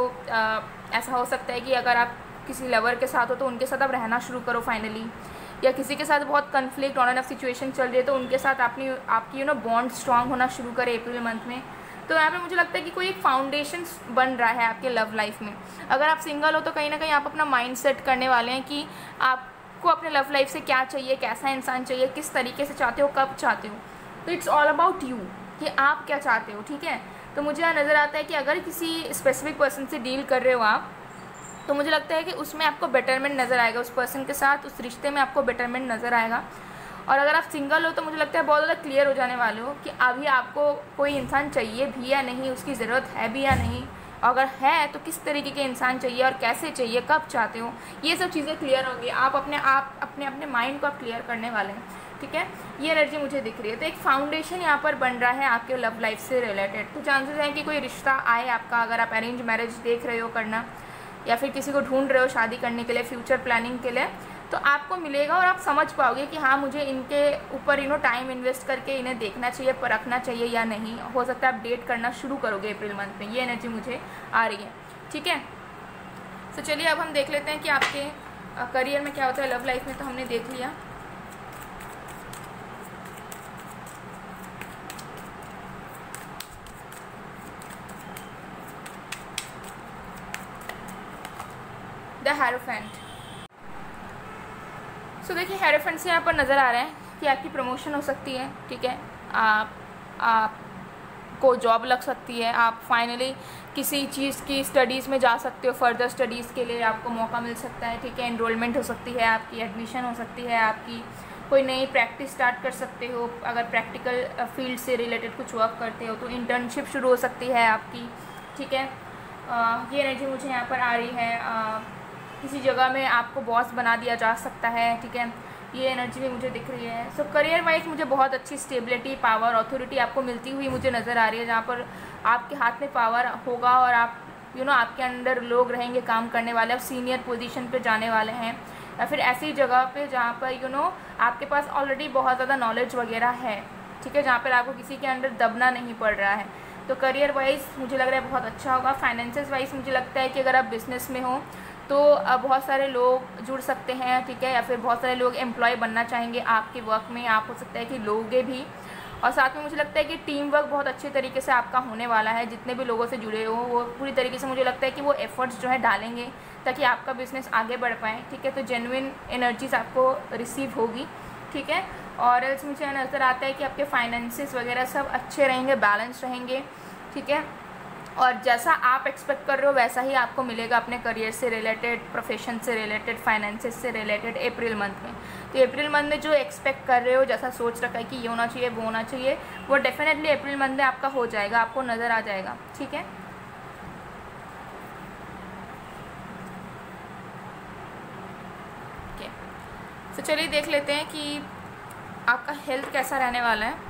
ऐसा हो सकता है कि अगर आप किसी लवर के साथ हो तो उनके साथ आप रहना शुरू करो फाइनली, या किसी के साथ बहुत conflict on and off situation चल रही है तो उनके साथ आपने आपकी बॉन्ड स्ट्रांग होना शुरू करे अप्रैल मंथ में। तो यहाँ पे मुझे लगता है कि कोई एक फाउंडेशन बन रहा है आपके लव लाइफ में। अगर आप सिंगल हो तो कहीं ना कहीं आप अपना माइंड सेट करने वाले हैं कि आपको अपने लव लाइफ से क्या चाहिए, कैसा इंसान चाहिए, किस तरीके से चाहते हो, कब चाहते हो। तो इट्स ऑल अबाउट यू कि आप क्या चाहते हो। ठीक है, तो मुझे यहाँ नज़र आता है कि अगर किसी स्पेसिफिक पर्सन से डील कर रहे हो आप, तो मुझे लगता है कि उसमें आपको बेटरमेंट नज़र आएगा, उस पर्सन के साथ उस रिश्ते में आपको बेटरमेंट नज़र आएगा। और अगर आप सिंगल हो तो मुझे लगता है बहुत ज़्यादा क्लियर हो जाने वाले हो कि अभी आपको कोई इंसान चाहिए भी या नहीं, उसकी ज़रूरत है भी या नहीं, अगर है तो किस तरीके के इंसान चाहिए और कैसे चाहिए, कब चाहते हो, ये सब चीज़ें क्लियर होंगी। आप अपने माइंड को आप क्लियर करने वाले हैं। ठीक है, ये एनर्जी मुझे दिख रही है। तो एक फाउंडेशन यहाँ पर बन रहा है आपके लव लाइफ से रिलेटेड। तो चांसेस हैं कि कोई रिश्ता आए आपका, अगर आप अरेंज मैरिज देख रहे हो करना या फिर किसी को ढूंढ रहे हो शादी करने के लिए, फ्यूचर प्लानिंग के लिए, तो आपको मिलेगा। और आप समझ पाओगे कि हाँ, मुझे इनके ऊपर टाइम इन्वेस्ट करके इन्हें देखना चाहिए, परखना चाहिए या नहीं। हो सकता है आप डेट करना शुरू करोगे अप्रैल मंथ में, ये एनर्जी मुझे आ रही है। ठीक है, तो चलिए अब हम देख लेते हैं कि आपके करियर में क्या होता है। लव लाइफ में तो हमने देख लिया। हेरोफेंट। सो देखिए, हेरोफेंट से यहाँ पर नज़र आ रहा है कि आपकी प्रमोशन हो सकती है। ठीक है, आप को जॉब लग सकती है, आप फाइनली किसी चीज़ की स्टडीज़ में जा सकते हो, फर्दर स्टडीज़ के लिए आपको मौका मिल सकता है। ठीक है, एनरोलमेंट हो सकती है आपकी, एडमिशन हो सकती है आपकी, कोई नई प्रैक्टिस स्टार्ट कर सकते हो। अगर प्रैक्टिकल फील्ड से रिलेटेड कुछ वर्क करते हो तो इंटर्नशिप शुरू हो सकती है आपकी। ठीक है, ये एनर्जी मुझे यहाँ पर आ रही है। किसी जगह में आपको बॉस बना दिया जा सकता है। ठीक है, ये एनर्जी भी मुझे दिख रही है। सो करियर वाइज मुझे बहुत अच्छी स्टेबिलिटी, पावर, अथॉरिटी आपको मिलती हुई मुझे नज़र आ रही है, जहाँ पर आपके हाथ में पावर होगा और आप आपके अंडर लोग रहेंगे काम करने वाले, आप सीनियर पोजीशन पे जाने वाले हैं या फिर ऐसी जगह पे जहाँ पर आपके पास ऑलरेडी बहुत ज़्यादा नॉलेज वगैरह है, ठीक है, जहाँ पर आपको किसी के अंडर दबना नहीं पड़ रहा है। तो करियर वाइज मुझे लग रहा है बहुत अच्छा होगा। फाइनेंसेस वाइज मुझे लगता है कि अगर आप बिज़नेस में हो तो बहुत सारे लोग जुड़ सकते हैं, ठीक है, या फिर बहुत सारे लोग एम्प्लॉय बनना चाहेंगे आपके वर्क में, आप हो सकता है कि लोगे भी। और साथ में मुझे लगता है कि टीम वर्क बहुत अच्छे तरीके से आपका होने वाला है, जितने भी लोगों से जुड़े हो वो पूरी तरीके से मुझे लगता है कि वो एफ़र्ट्स जो है डालेंगे ताकि आपका बिज़नेस आगे बढ़ पाए, ठीक है। तो जेन्युइन एनर्जीज़ आपको रिसीव होगी, ठीक है। और एल्स मुझे नज़र आता है कि आपके फाइनेंसेस वगैरह सब अच्छे रहेंगे, बैलेंस रहेंगे, ठीक है, और जैसा आप एक्सपेक्ट कर रहे हो वैसा ही आपको मिलेगा अपने करियर से रिलेटेड, प्रोफेशन से रिलेटेड, फाइनेंसेस से रिलेटेड अप्रैल मंथ में। तो अप्रैल मंथ में जो एक्सपेक्ट कर रहे हो, जैसा सोच रखा है कि ये होना चाहिए वो होना चाहिए, वो डेफिनेटली अप्रैल मंथ में आपका हो जाएगा, आपको नज़र आ जाएगा, ठीक है। ओके, तो चलिए देख लेते हैं कि आपका हेल्थ कैसा रहने वाला है।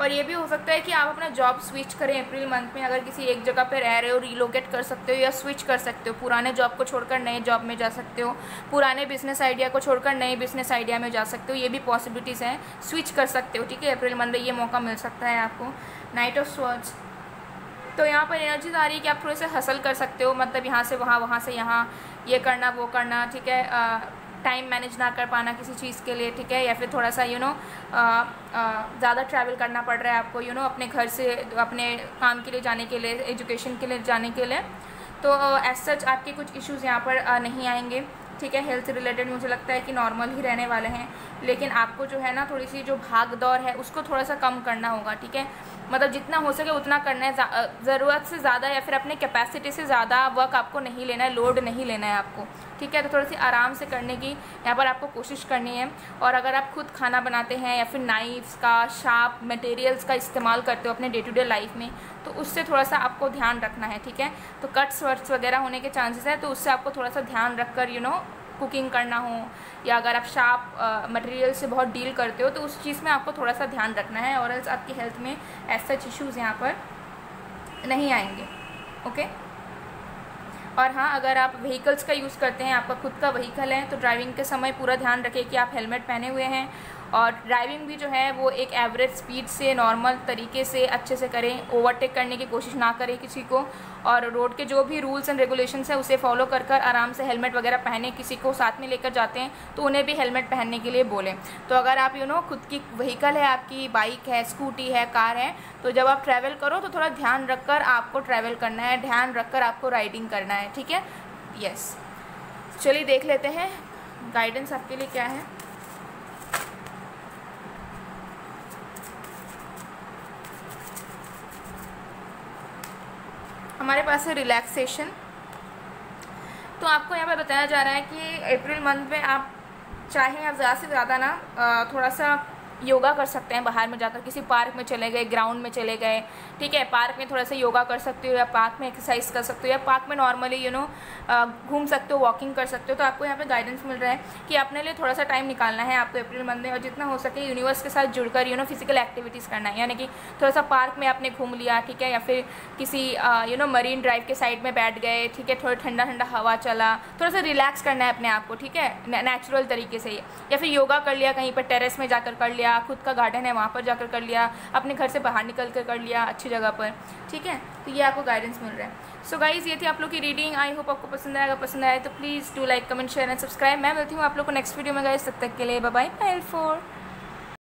और ये भी हो सकता है कि आप अपना जॉब स्विच करें अप्रैल मंथ में, अगर किसी एक जगह पर रह रहे हो रिलोकेट कर सकते हो या स्विच कर सकते हो, पुराने जॉब को छोड़कर नए जॉब में जा सकते हो, पुराने बिजनेस आइडिया को छोड़कर नए बिजनेस आइडिया में जा सकते हो, ये भी पॉसिबिलिटीज़ हैं, स्विच कर सकते हो, ठीक है। अप्रैल मंथ में ये मौका मिल सकता है आपको। नाइट ऑफ स्वॉर्ड्स, तो यहाँ पर एनर्जीज आ रही है कि आप थोड़े से हसल कर सकते हो, मतलब यहाँ से वहाँ, वहाँ से यहाँ, ये करना वो करना, ठीक है, टाइम मैनेज ना कर पाना किसी चीज़ के लिए, ठीक है, या फिर थोड़ा सा ज़्यादा ट्रैवल करना पड़ रहा है आपको अपने घर से अपने काम के लिए जाने के लिए, एजुकेशन के लिए जाने के लिए। तो एज सच आपके कुछ इश्यूज यहाँ पर नहीं आएंगे, ठीक है। हेल्थ रिलेटेड मुझे लगता है कि नॉर्मल ही रहने वाले हैं, लेकिन आपको जो है ना थोड़ी सी जो भाग दौड़ है उसको थोड़ा सा कम करना होगा, ठीक है, मतलब जितना हो सके उतना करना है, ज़रूरत से ज़्यादा या फिर अपने कैपेसिटी से ज़्यादा वर्क आपको नहीं लेना है, लोड नहीं लेना है आपको, ठीक है। तो थोड़ी सी आराम से करने की यहाँ पर आपको कोशिश करनी है। और अगर आप खुद खाना बनाते हैं या फिर नाइफ्स का, शार्प मटेरियल्स का इस्तेमाल करते हो अपने डे टू डे लाइफ में, तो उससे थोड़ा सा आपको ध्यान रखना है, ठीक है। तो कट्स वर्ट्स वगैरह होने के चांसेस हैं, तो उससे आपको थोड़ा सा ध्यान रख कर कुकिंग करना हो, या अगर आप शार्प मटेरियल से बहुत डील करते हो तो उस चीज़ में आपको थोड़ा सा ध्यान रखना है। और एल्स आपकी हेल्थ में ऐसे इश्यूज़ यहाँ पर नहीं आएंगे, ओके। और हाँ, अगर आप व्हीकल्स का यूज़ करते हैं, आपका खुद का व्हीकल है, तो ड्राइविंग के समय पूरा ध्यान रखें कि आप हेलमेट पहने हुए हैं, और ड्राइविंग भी जो है वो एक एवरेज स्पीड से नॉर्मल तरीके से अच्छे से करें, ओवरटेक करने की कोशिश ना करें किसी को, और रोड के जो भी रूल्स एंड रेगुलेशंस हैं उसे फॉलो कर कर आराम से हेलमेट वगैरह पहने। किसी को साथ में लेकर जाते हैं तो उन्हें भी हेलमेट पहनने के लिए बोलें। तो अगर आप खुद की व्हीकल है, आपकी बाइक है, स्कूटी है, कार है, तो जब आप ट्रैवल करो तो थोड़ा ध्यान रख कर आपको ट्रैवल करना है, ध्यान रख कर आपको राइडिंग करना है, ठीक है। यस, चलिए देख लेते हैं गाइडेंस आपके लिए क्या है। हमारे पास है रिलैक्सेशन। तो आपको यहाँ पर बताया जा रहा है कि अप्रैल मंथ में आप चाहें आप ज़्यादा से ज़्यादा ना थोड़ा सा योगा कर सकते हैं, बाहर में जाकर किसी पार्क में चले गए, ग्राउंड में चले गए, ठीक है, पार्क में थोड़ा सा योगा कर सकते हो, या पार्क में एक्सरसाइज कर सकते हो, या पार्क में नॉर्मली घूम सकते हो, वॉकिंग कर सकते हो। तो आपको यहाँ पे गाइडेंस मिल रहा है कि अपने लिए थोड़ा सा टाइम निकालना है आपको अप्रैल मंथ में, और जितना हो सके यूनिवर्स के साथ जुड़कर फिजिकल एक्टिविटीज़ करना है, यानी कि थोड़ा सा पार्क में आपने घूम लिया, ठीक है, या फिर किसी मरीन ड्राइव के साइड में बैठ गए, ठीक है, थोड़ा ठंडा ठंडा हवा चला, थोड़ा सा रिलैक्स करना है अपने आप को, ठीक है, नेचुरल तरीके से, या फिर योगा कर लिया, कहीं पर टेरेस में जाकर कर लिया, खुद का गार्डन है वहाँ पर जाकर कर लिया, अपने घर से बाहर निकल कर कर लिया अच्छी जगह पर, ठीक है। तो ये आपको गाइडेंस मिल रहा है। सो गाइज, ये थी आप लोग की रीडिंग। आई होप आपको पसंद आएगा। पसंद आए तो please do like, comment, share and subscribe. मैं मिलती हूँ आप लोग को नेक्स्ट वीडियो में गाइज। तब तक के लिए बाय बाय।